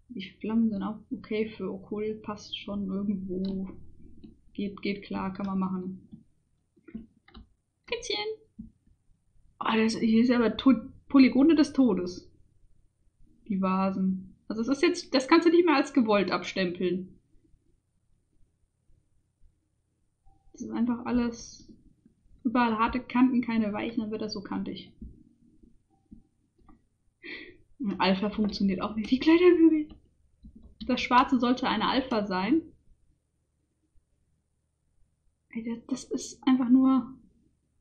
Die Flammen sind auch okay für Okkult, passt schon irgendwo. Geht klar, kann man machen. Kätzchen! Oh, hier ist aber Polygone des Todes. Die Vasen. Also es ist jetzt, das kannst du nicht mehr als gewollt abstempeln. Das ist einfach alles, überall harte Kanten, keine weichen, dann wird das so kantig. Und Alpha funktioniert auch nicht, wie Kleiderbügel. Das Schwarze sollte eine Alpha sein. Das ist einfach nur...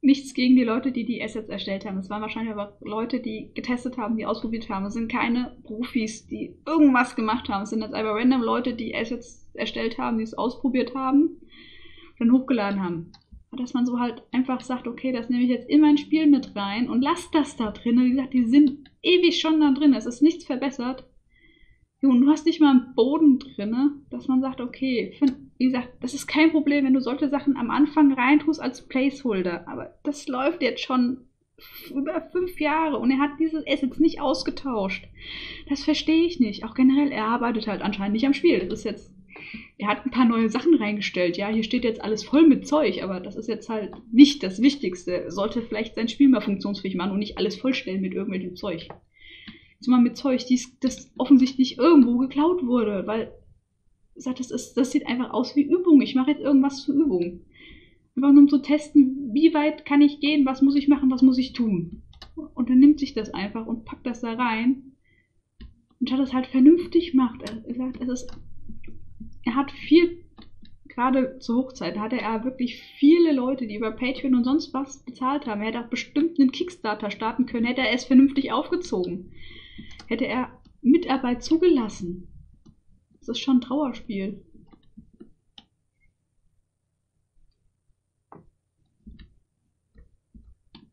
Nichts gegen die Leute, die Assets erstellt haben. Es waren wahrscheinlich aber Leute, die getestet haben, die ausprobiert haben. Es sind keine Profis, die irgendwas gemacht haben. Es sind jetzt einfach random Leute, die Assets erstellt haben, die es ausprobiert haben und dann hochgeladen haben. Dass man so halt einfach sagt, okay, das nehme ich jetzt in mein Spiel mit rein und lass das da drin. Wie gesagt, die sind ewig schon da drin. Es ist nichts verbessert. Und du hast nicht mal einen Boden drin, dass man sagt, okay, wie gesagt, das ist kein Problem, wenn du solche Sachen am Anfang reintust als Placeholder. Aber das läuft jetzt schon über 5 Jahre und er hat diese Assets nicht ausgetauscht. Das verstehe ich nicht. Auch generell, er arbeitet halt anscheinend nicht am Spiel. Das ist jetzt, er hat ein paar neue Sachen reingestellt. Ja, hier steht jetzt alles voll mit Zeug, aber das ist jetzt halt nicht das Wichtigste. Er sollte vielleicht sein Spiel mal funktionsfähig machen und nicht alles vollstellen mit irgendwelchem Zeug. Mal mit Zeug, das offensichtlich irgendwo geklaut wurde, weil das sieht einfach aus wie Übung. Ich mache jetzt irgendwas zur Übung. Einfach nur um zu testen, wie weit kann ich gehen, was muss ich machen, was muss ich tun. Und dann nimmt sich das einfach und packt das da rein. Und hat das halt vernünftig gemacht. Er hat viel, gerade zur Hochzeit, hatte er wirklich viele Leute, die über Patreon und sonst was bezahlt haben. Er hätte auch bestimmt einen Kickstarter starten können, hätte er es vernünftig aufgezogen. Hätte er Mitarbeit zugelassen. Das ist schon ein Trauerspiel.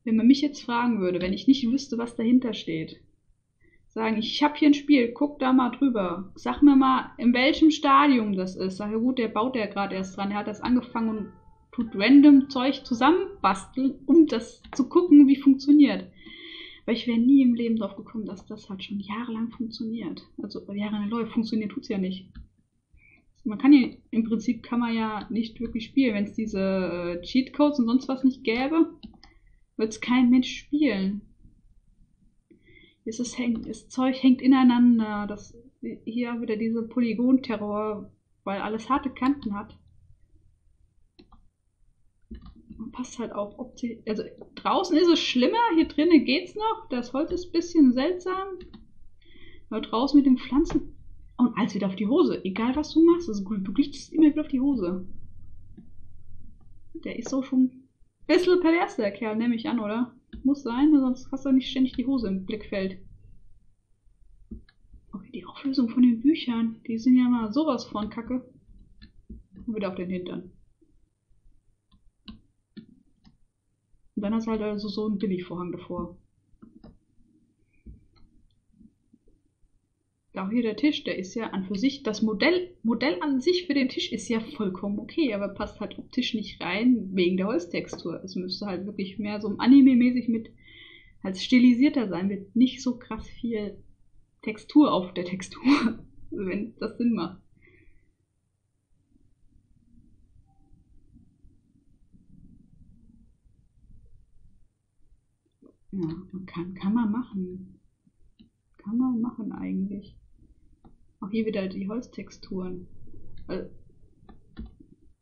Wenn man mich jetzt fragen würde, wenn ich nicht wüsste, was dahinter steht. Sagen, ich habe hier ein Spiel, guck da mal drüber. Sag mir mal, in welchem Stadium das ist. Sag, ja gut, der baut ja gerade erst dran. Er hat das angefangen und tut random Zeug zusammenbasteln, um das zu gucken, wie funktioniert. Weil ich wäre nie im Leben drauf gekommen, dass das halt schon jahrelang funktioniert. Also jahrelang läuft, funktioniert tut's ja nicht. Man kann ja, im Prinzip kann man ja nicht wirklich spielen. Wenn es diese Cheatcodes und sonst was nicht gäbe, wird es kein Mensch spielen. Das Zeug hängt ineinander. Das, hier wieder diese Polygon-Terror, weil alles harte Kanten hat. Man passt halt auf Optik. Also draußen ist es schlimmer, hier drinnen geht's noch. Das Holz ist ein bisschen seltsam. Aber draußen mit den Pflanzen. Und alles wieder auf die Hose. Egal was du machst, also, du riechst immer wieder auf die Hose. Der ist so schon ein bisschen pervers, der Kerl, nehme ich an, oder? Muss sein, sonst hast du nicht ständig die Hose im Blickfeld. Okay, die Auflösung von den Büchern, die sind ja mal sowas von Kacke. Und wieder auf den Hintern. Und dann hast du halt also so einen Billigvorhang davor. Auch hier der Tisch, der ist ja an für sich, das Modell an sich für den Tisch ist ja vollkommen okay, aber passt halt optisch nicht rein, wegen der Holztextur. Es müsste halt wirklich mehr so anime-mäßig mit, als stilisierter sein, mit nicht so krass viel Textur auf der Textur, wenn das Sinn macht. Ja, man kann man machen eigentlich. Auch hier wieder die Holztexturen. Also,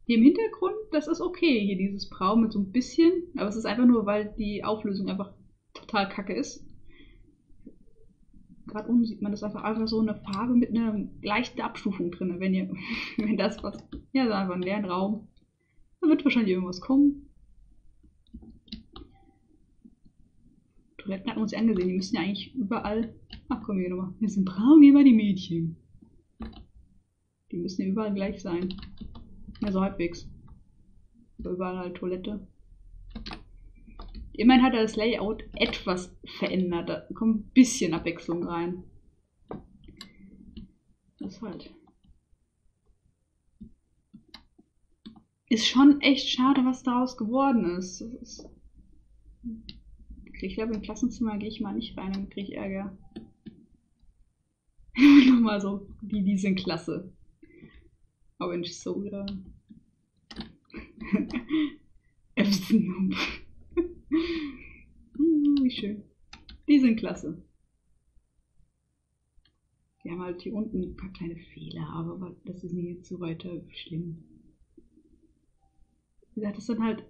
hier im Hintergrund, das ist okay, hier dieses Braun mit so ein bisschen. Aber es ist einfach nur, weil die Auflösung einfach total kacke ist. Gerade unten sieht man das einfach so eine Farbe mit einer leichten Abstufung drin. Wenn das was... Ja, das ist einfach ein leeren Raum. Da wird wahrscheinlich irgendwas kommen. Toiletten hatten wir uns ja angesehen, die müssen ja eigentlich überall... Ach komm, hier nochmal. Hier sind braun, hier mal die Mädchen. Die müssen ja überall gleich sein. Also halbwegs. Aber überall halt Toilette. Immerhin hat er das Layout etwas verändert. Da kommt ein bisschen Abwechslung rein. Das halt. Ist schon echt schade, was daraus geworden ist. Das ist... Ich glaube, im Klassenzimmer gehe ich mal nicht rein, dann kriege ich Ärger. Nochmal so, die sind klasse. Orange Soda. Epson. Wie schön. Die sind klasse. Wir haben halt hier unten ein paar kleine Fehler, aber das ist nicht so weiter schlimm. Wie gesagt, das sind halt...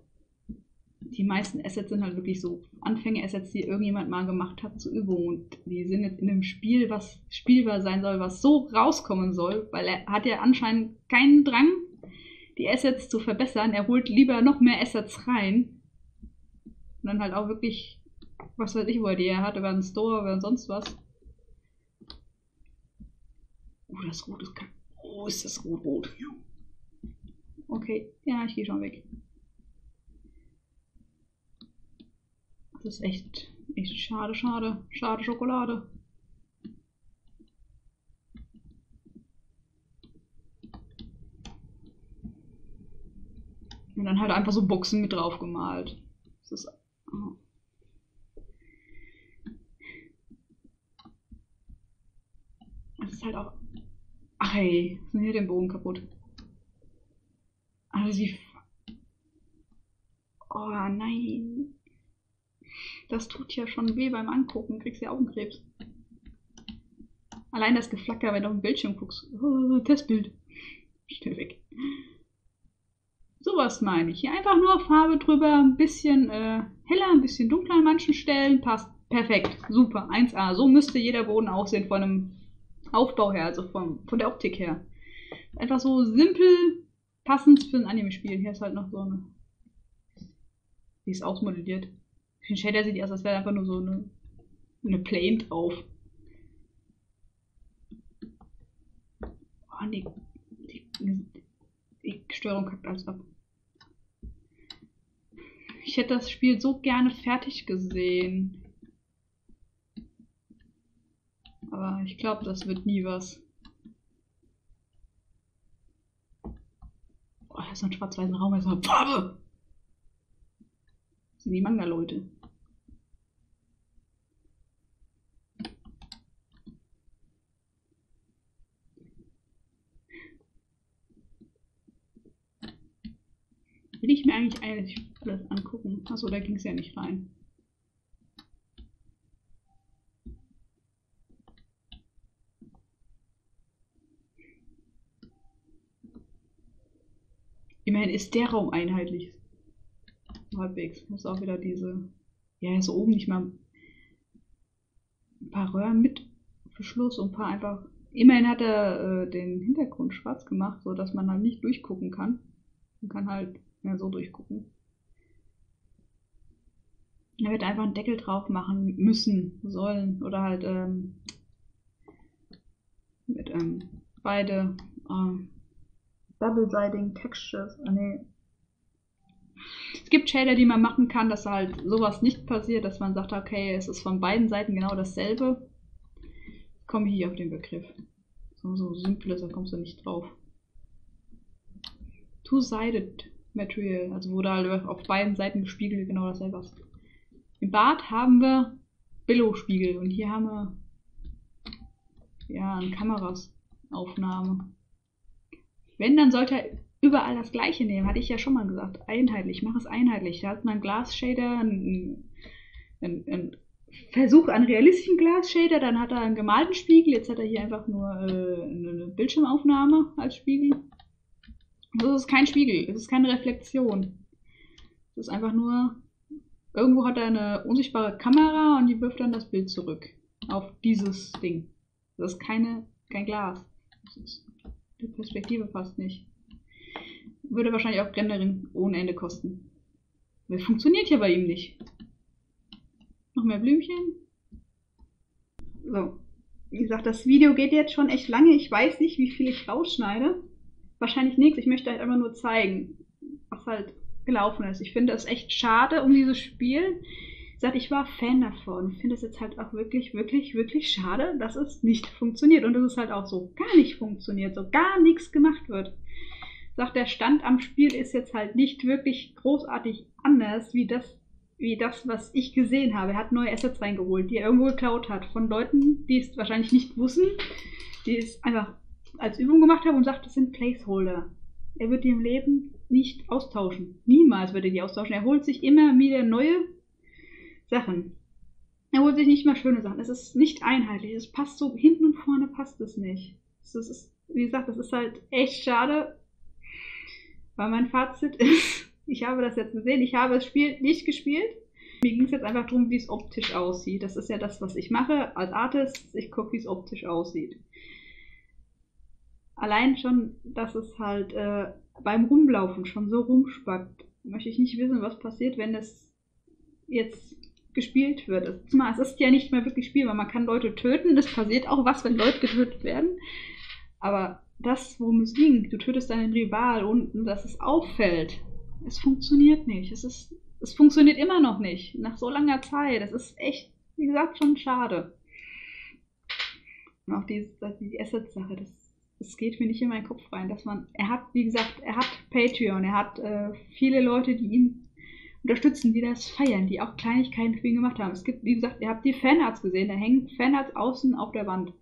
Die meisten Assets sind halt wirklich so Anfänger-Assets, die irgendjemand mal gemacht hat zur Übung. Und die sind jetzt in einem Spiel, was spielbar sein soll, was so rauskommen soll, weil er hat ja anscheinend keinen Drang, die Assets zu verbessern. Er holt lieber noch mehr Assets rein. Und dann halt auch wirklich, was weiß ich, wo er die hat, über einen Store, über sonst was. Oh, das Rot ist kein... Oh, ist das Rot. Okay, ja, ich gehe schon weg. Das ist echt schade Schokolade. Und dann halt einfach so Boxen mit drauf gemalt. Das ist, oh. Das ist halt auch... Ach hey, ist hier den Bogen kaputt. Also sie... Oh nein. Das tut ja schon weh beim Angucken, kriegst ja Augenkrebs. Allein das Geflacker, wenn du auf den Bildschirm guckst. Oh, Testbild. Schnell weg. Sowas meine ich. Hier einfach nur Farbe drüber, ein bisschen heller, ein bisschen dunkler an manchen Stellen. Passt perfekt. Super. 1A. So müsste jeder Boden aussehen von einem Aufbau her, also von der Optik her. Einfach so simpel, passend für ein Anime-Spiel. Hier ist halt noch so eine... Die ist ausmodelliert. Den Shader sieht aus, als wäre einfach nur so eine Plane drauf. Oh, die Steuerung kackt alles ab. Ich hätte das Spiel so gerne fertig gesehen. Aber ich glaube, das wird nie was. Oh, da ist noch ein schwarz-weißen Raum, da ist noch Farbe! Das sind die Manga-Leute. Will ich mir eigentlich alles angucken? Achso, da ging es ja nicht rein. Immerhin ist der Raum einheitlich. Halbwegs. Muss auch wieder diese... Ja, ist oben nicht mal... Ein paar Röhren mit Verschluss und ein paar einfach... Immerhin hat er den Hintergrund schwarz gemacht, sodass man halt nicht durchgucken kann. Man kann halt ja, so durchgucken. Er wird einfach einen Deckel drauf machen müssen, sollen. Oder halt mit beide double-siding Textures. Es gibt Shader, die man machen kann, dass halt sowas nicht passiert, dass man sagt, okay, es ist von beiden Seiten genau dasselbe. Ich komme hier auf den Begriff. So simpel ist, da kommst du nicht drauf. Two-sided Material, also wo da halt auf beiden Seiten gespiegelt genau dasselbe ist. Im Bad haben wir Billo-Spiegel und hier haben wir ja eine Kamerasaufnahme. Wenn, dann sollte er überall das gleiche nehmen, hatte ich ja schon mal gesagt. Einheitlich, mach es einheitlich. Da hat man einen Glasshader, einen Versuch an realistischen Glasshader, dann hat er einen gemalten Spiegel, jetzt hat er hier einfach nur eine Bildschirmaufnahme als Spiegel. Das ist kein Spiegel, es ist keine Reflexion. Es ist einfach nur... Irgendwo hat er eine unsichtbare Kamera und die wirft dann das Bild zurück. Auf dieses Ding. Das ist kein Glas. Das ist, die Perspektive passt nicht. Würde wahrscheinlich auch Rendering ohne Ende kosten. Das funktioniert ja bei ihm nicht. Noch mehr Blümchen. So. Wie gesagt, das Video geht jetzt schon echt lange. Ich weiß nicht, wie viel ich rausschneide. Wahrscheinlich nichts. Ich möchte halt einfach nur zeigen, was halt gelaufen ist. Ich finde das echt schade um dieses Spiel. Ich sag, ich war Fan davon. Ich finde es jetzt halt auch wirklich, wirklich, wirklich schade, dass es nicht funktioniert. Und dass es halt auch so gar nicht funktioniert, so gar nichts gemacht wird. Ich sag, der Stand am Spiel ist jetzt halt nicht wirklich großartig anders, wie das, was ich gesehen habe. Er hat neue Assets reingeholt, die er irgendwo geklaut hat. Von Leuten, die es wahrscheinlich nicht wussten, die es einfach als Übung gemacht haben und sagt, das sind Placeholder. Er wird die im Leben nicht austauschen. Niemals wird er die austauschen. Er holt sich immer wieder neue Sachen. Er holt sich nicht mal schöne Sachen. Es ist nicht einheitlich. Es passt so hinten und vorne passt es nicht. Das ist, wie gesagt, das ist halt echt schade, weil mein Fazit ist, ich habe das jetzt gesehen, ich habe das Spiel nicht gespielt. Mir ging es jetzt einfach darum, wie es optisch aussieht. Das ist ja das, was ich mache als Artist. Ich gucke, wie es optisch aussieht. Allein schon, dass es halt beim Rumlaufen schon so rumspackt, möchte ich nicht wissen, was passiert, wenn das jetzt gespielt wird. Zumal es ist ja nicht mehr wirklich Spiel, weil man kann Leute töten, das passiert auch was, wenn Leute getötet werden. Aber das, worum es ging, du tötest deinen Rival und dass es auffällt, es funktioniert nicht. Es funktioniert immer noch nicht, nach so langer Zeit. Das ist echt, wie gesagt, schon schade. Und auch die Assets-Sache, das geht mir nicht in meinen Kopf rein, dass man, wie gesagt, er hat Patreon, er hat viele Leute, die ihn unterstützen, die das feiern, die auch Kleinigkeiten für ihn gemacht haben. Es gibt, wie gesagt, ihr habt die Fanarts gesehen, da hängen Fanarts außen auf der Wand.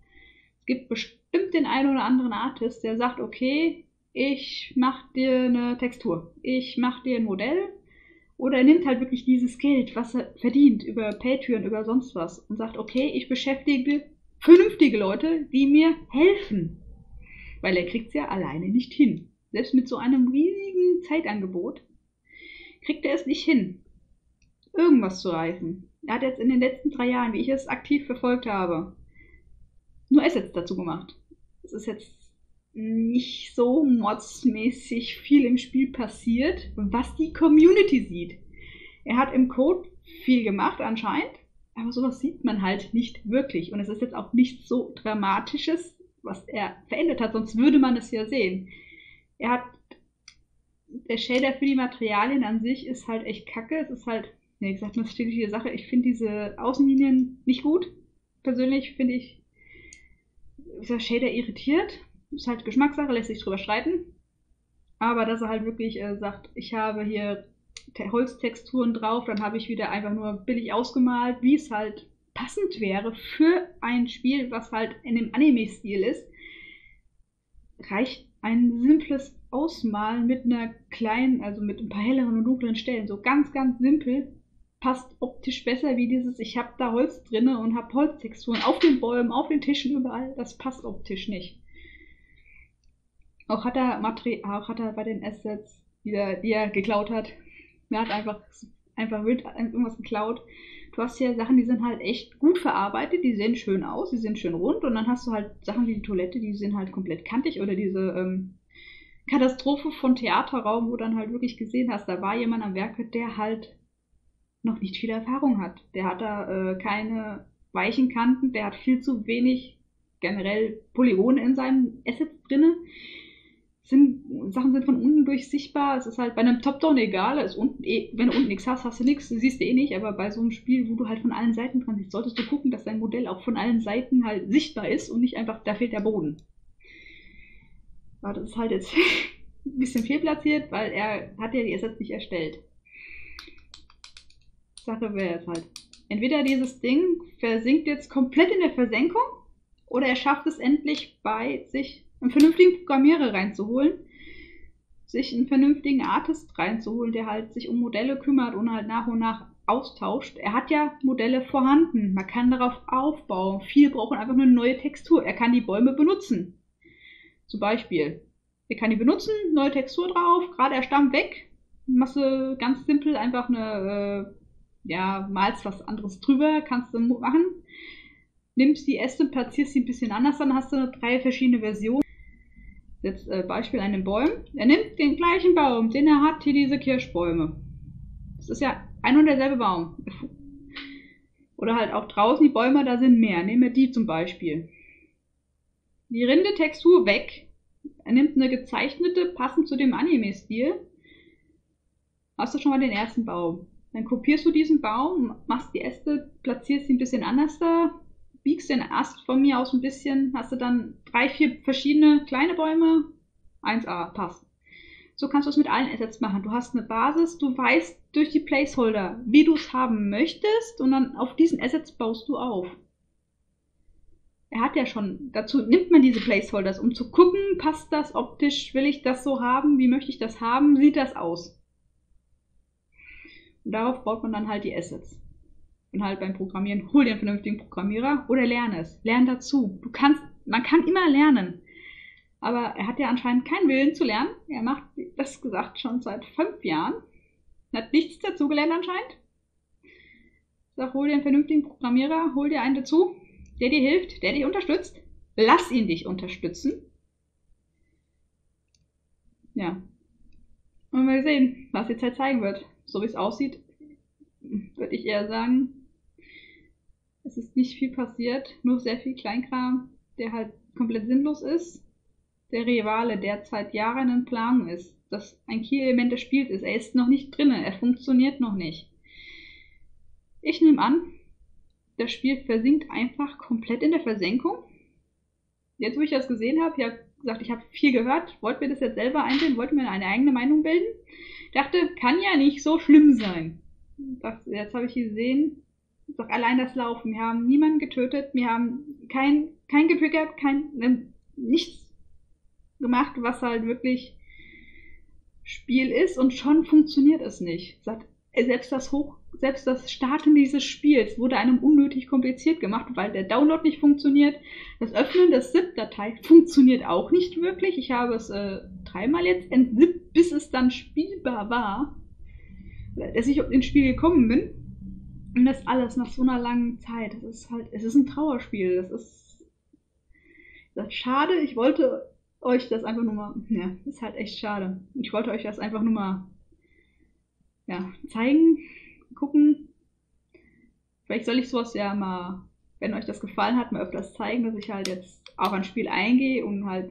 Es gibt bestimmt den einen oder anderen Artist, der sagt, okay, ich mach dir eine Textur, ich mach dir ein Modell, oder er nimmt halt wirklich dieses Geld, was er verdient, über Patreon, über sonst was, und sagt, okay, ich beschäftige vernünftige Leute, die mir helfen. Weil er kriegt es ja alleine nicht hin. Selbst mit so einem riesigen Zeitangebot kriegt er es nicht hin, irgendwas zu reißen. Er hat jetzt in den letzten 3 Jahren, wie ich es aktiv verfolgt habe, nur Assets dazu gemacht. Es ist jetzt nicht so modsmäßig viel im Spiel passiert, was die Community sieht. Er hat im Code viel gemacht anscheinend, aber sowas sieht man halt nicht wirklich. Und es ist jetzt auch nichts so Dramatisches, was er verändert hat, sonst würde man es ja sehen. Der Shader für die Materialien an sich ist halt echt kacke. Es ist halt, wie gesagt, eine stilistische Sache. Ich finde diese Außenlinien nicht gut. Persönlich finde ich, ist der Shader irritiert. Ist halt Geschmackssache, lässt sich drüber streiten. Aber dass er halt wirklich sagt, ich habe hier Holztexturen drauf, dann habe ich wieder einfach nur billig ausgemalt, wie es halt passend wäre für ein Spiel, was halt in dem Anime-Stil ist, reicht ein simples Ausmalen mit einer kleinen, also mit ein paar helleren und dunkleren Stellen, so ganz, ganz simpel, passt optisch besser wie dieses, ich habe da Holz drinne und habe Holztexturen auf den Bäumen, auf den Tischen, überall, das passt optisch nicht. Auch hat er bei den Assets die er geklaut hat. Er hat einfach wild irgendwas geklaut. Du hast hier Sachen, die sind halt echt gut verarbeitet, die sehen schön aus, die sind schön rund, und dann hast du halt Sachen wie die Toilette, die sind halt komplett kantig, oder diese Katastrophe von Theaterraum, wo dann halt wirklich gesehen hast, da war jemand am Werk, der halt noch nicht viel Erfahrung hat. Der hat da keine weichen Kanten, der hat viel zu wenig generell Polygone in seinem Asset drinne. Sachen sind von unten durchsichtbar. Es ist halt bei einem Top-Down egal. Ist unten, wenn du unten nichts hast, hast du nichts. Du siehst eh nicht. Aber bei so einem Spiel, wo du halt von allen Seiten dran siehst, solltest du gucken, dass dein Modell auch von allen Seiten halt sichtbar ist und nicht einfach, da fehlt der Boden. Aber das ist halt jetzt ein bisschen fehlplatziert, weil er hat ja die Assets nicht erstellt. Sache wäre jetzt halt, entweder dieses Ding versinkt jetzt komplett in der Versenkung oder er schafft es endlich bei sich einen vernünftigen Programmierer reinzuholen, sich einen vernünftigen Artist reinzuholen, der halt sich um Modelle kümmert und nach austauscht. Er hat ja Modelle vorhanden, man kann darauf aufbauen. Viele brauchen einfach nur eine neue Textur. Er kann die Bäume benutzen. Zum Beispiel. Er kann die benutzen, neue Textur drauf, gerade der Stamm weg. Machst du ganz simpel einfach eine, malst was anderes drüber, kannst du machen. Nimmst die Äste, platzierst sie ein bisschen anders, dann hast du 3 verschiedene Versionen. Jetzt Beispiel an den Bäumen. Er nimmt den gleichen Baum, den er hat, hier diese Kirschbäume. Das ist ja ein und derselbe Baum. Oder halt auch draußen die Bäume, da sind mehr. Nehmen wir die zum Beispiel. Die Rinde-Textur weg. Er nimmt eine gezeichnete, passend zu dem Anime-Stil. Hast du schon mal den ersten Baum. Dann kopierst du diesen Baum, machst die Äste, platzierst sie ein bisschen anders da. Biegst den Ast von mir aus ein bisschen, hast du dann 3, 4 verschiedene kleine Bäume, 1A, passt. So kannst du es mit allen Assets machen. Du hast eine Basis, du weißt durch die Placeholder, wie du es haben möchtest, und dann auf diesen Assets baust du auf. Er hat ja schon, dazu nimmt man diese Placeholders, um zu gucken, passt das optisch, will ich das so haben, wie möchte ich das haben, sieht das aus. Und darauf baut man dann halt die Assets. Und halt beim Programmieren, hol dir einen vernünftigen Programmierer oder lerne es. Lern dazu. Man kann immer lernen. Aber er hat ja anscheinend keinen Willen zu lernen. Er macht, wie das gesagt, schon seit 5 Jahren. Er hat nichts dazugelernt anscheinend. Ich sag, hol dir einen vernünftigen Programmierer, hol dir einen dazu, der dir hilft, der dich unterstützt. Lass ihn dich unterstützen. Ja. Und wir sehen, was die Zeit zeigen wird. So wie es aussieht, würde ich eher sagen, es ist nicht viel passiert, nur sehr viel Kleinkram, der halt komplett sinnlos ist. Der Rivale, der seit Jahren in Planung ist, dass ein Key-Element des Spiels ist. Er ist noch nicht drin, er funktioniert noch nicht. Ich nehme an, das Spiel versinkt einfach komplett in der Versenkung. Jetzt, wo ich das gesehen habe, ich habe gesagt, ich habe viel gehört, wollte mir das jetzt selber einsehen, wollte mir eine eigene Meinung bilden. Dachte, kann ja nicht so schlimm sein. Jetzt habe ich gesehen, doch allein das Laufen. Wir haben niemanden getötet, wir haben kein getriggert, nichts gemacht, was halt wirklich Spiel ist, und schon funktioniert es nicht. Selbst das Starten dieses Spiels wurde einem unnötig kompliziert gemacht, weil der Download nicht funktioniert. Das Öffnen der ZIP-Datei funktioniert auch nicht wirklich. Ich habe es 3-mal jetzt entzippt, bis es dann spielbar war. Dass ich ins Spiel gekommen bin, und das alles nach so einer langen Zeit, das ist halt, es ist ein Trauerspiel, das ist schade, ich wollte euch das einfach nur mal, ist halt echt schade, ich wollte euch das einfach nur mal, zeigen, gucken, vielleicht soll ich sowas ja mal, wenn euch das gefallen hat, mal öfters zeigen, dass ich halt jetzt auch ans Spiel eingehe und halt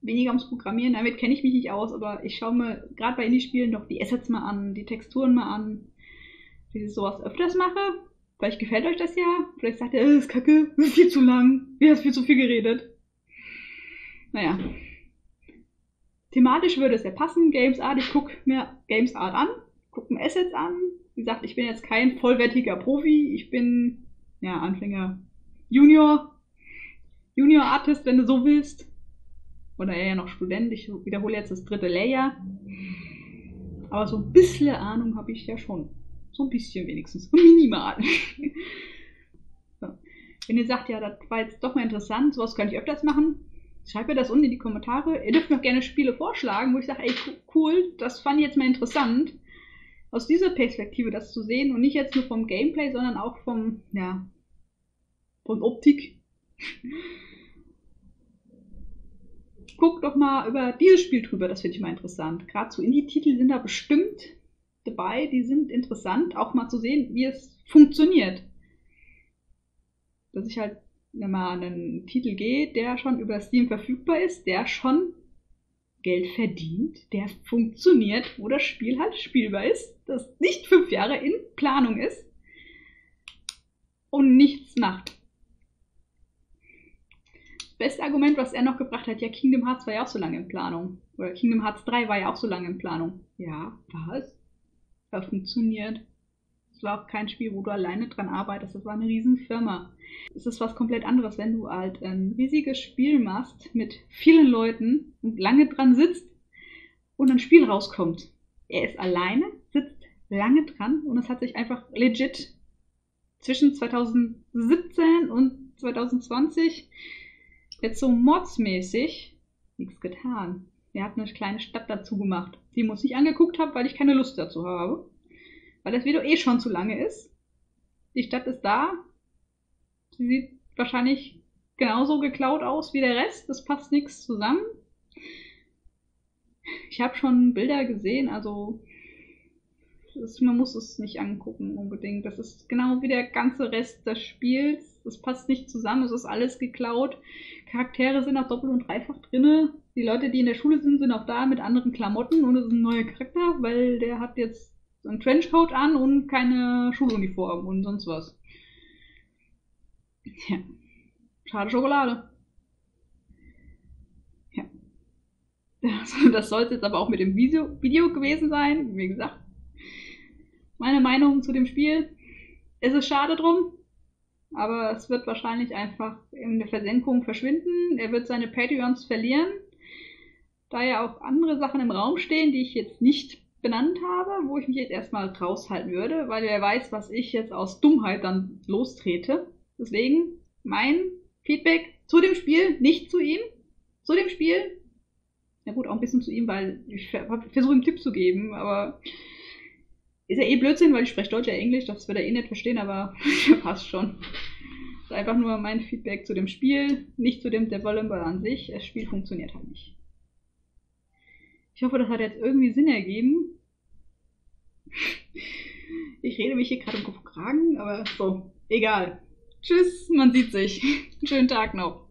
weniger ums Programmieren, damit kenne ich mich nicht aus, aber ich schaue mir gerade bei Indie-Spielen doch die Assets mal an, die Texturen mal an, wie ich sowas öfters mache. Vielleicht gefällt euch das ja, vielleicht sagt ihr, das ist kacke, das ist viel zu lang, du hast viel zu viel geredet. Naja. Thematisch würde es ja passen, Games Art, ich gucke mir Games Art an, gucke mir Assets an. Wie gesagt, ich bin jetzt kein vollwertiger Profi, ich bin, Anfänger, Junior Artist, wenn du so willst. Oder eher noch Student, ich wiederhole jetzt das 3. Layer. Aber so ein bisschen Ahnung habe ich ja schon. So ein bisschen wenigstens. Minimal. So. Wenn ihr sagt, das war jetzt doch mal interessant, sowas könnte ich öfters machen, Schreibt mir das unten in die Kommentare. Ihr dürft mir auch gerne Spiele vorschlagen, wo ich sage, ey, cool, das fand ich jetzt mal interessant. Aus dieser Perspektive das zu sehen und nicht jetzt nur vom Gameplay, sondern auch vom, ja, von Optik. Guckt doch mal über dieses Spiel drüber, das finde ich mal interessant. Gerade so Indie-Titel sind da bestimmt dabei, die sind interessant, auch mal zu sehen, wie es funktioniert. Dass ich halt, wenn man einen Titel geht, der schon über Steam verfügbar ist, der schon Geld verdient, der funktioniert, wo das Spiel halt spielbar ist, das nicht 5 Jahre in Planung ist und nichts macht. Das beste Argument, was er noch gebracht hat, ja, Kingdom Hearts war ja auch so lange in Planung. Oder Kingdom Hearts 3 war ja auch so lange in Planung. Ja, war es. Das funktioniert. Es war auch kein Spiel, wo du alleine dran arbeitest. Das war eine riesen Firma. Es ist was komplett anderes, wenn du halt ein riesiges Spiel machst mit vielen Leuten und lange dran sitzt und ein Spiel rauskommt. Er ist alleine, sitzt lange dran und es hat sich einfach legit zwischen 2017 und 2020 jetzt so modsmäßig nichts getan. Er hat eine kleine Stadt dazu gemacht, die ich nicht angeguckt habe, weil ich keine Lust dazu habe. Weil das Video eh schon zu lange ist. Die Stadt ist da. Sie sieht wahrscheinlich genauso geklaut aus wie der Rest. Das passt nichts zusammen. Ich habe schon Bilder gesehen, also man muss es nicht angucken unbedingt. Das ist genau wie der ganze Rest des Spiels. Das passt nicht zusammen, es ist alles geklaut. Charaktere sind auch doppelt und dreifach drin. Die Leute, die in der Schule sind auch da mit anderen Klamotten und es ist ein neuer Charakter, weil der hat jetzt einen Trenchcoat an und keine Schuluniform und sonst was. Ja, schade Schokolade. Ja. Das soll es jetzt aber auch mit dem Video gewesen sein. Wie gesagt, meine Meinung zu dem Spiel. Es ist schade drum. Aber es wird wahrscheinlich einfach in der Versenkung verschwinden. Er wird seine Patreons verlieren, da ja auch andere Sachen im Raum stehen, die ich jetzt nicht benannt habe, wo ich mich jetzt erstmal raushalten würde, weil wer weiß, was ich jetzt aus Dummheit dann lostrete. Deswegen mein Feedback zu dem Spiel, nicht zu ihm, zu dem Spiel. Na gut, auch ein bisschen zu ihm, weil ich versuche ihm Tipps zu geben, aber ist ja eh Blödsinn, weil ich spreche Deutsch, ja Englisch, das wird er eh nicht verstehen, aber passt schon. Das ist einfach nur mein Feedback zu dem Spiel, nicht zu dem Developer an sich. Das Spiel funktioniert halt nicht. Ich hoffe, das hat jetzt irgendwie Sinn ergeben. Ich rede mich hier gerade um Kopf und Kragen, aber so, egal. Tschüss, man sieht sich. Schönen Tag noch.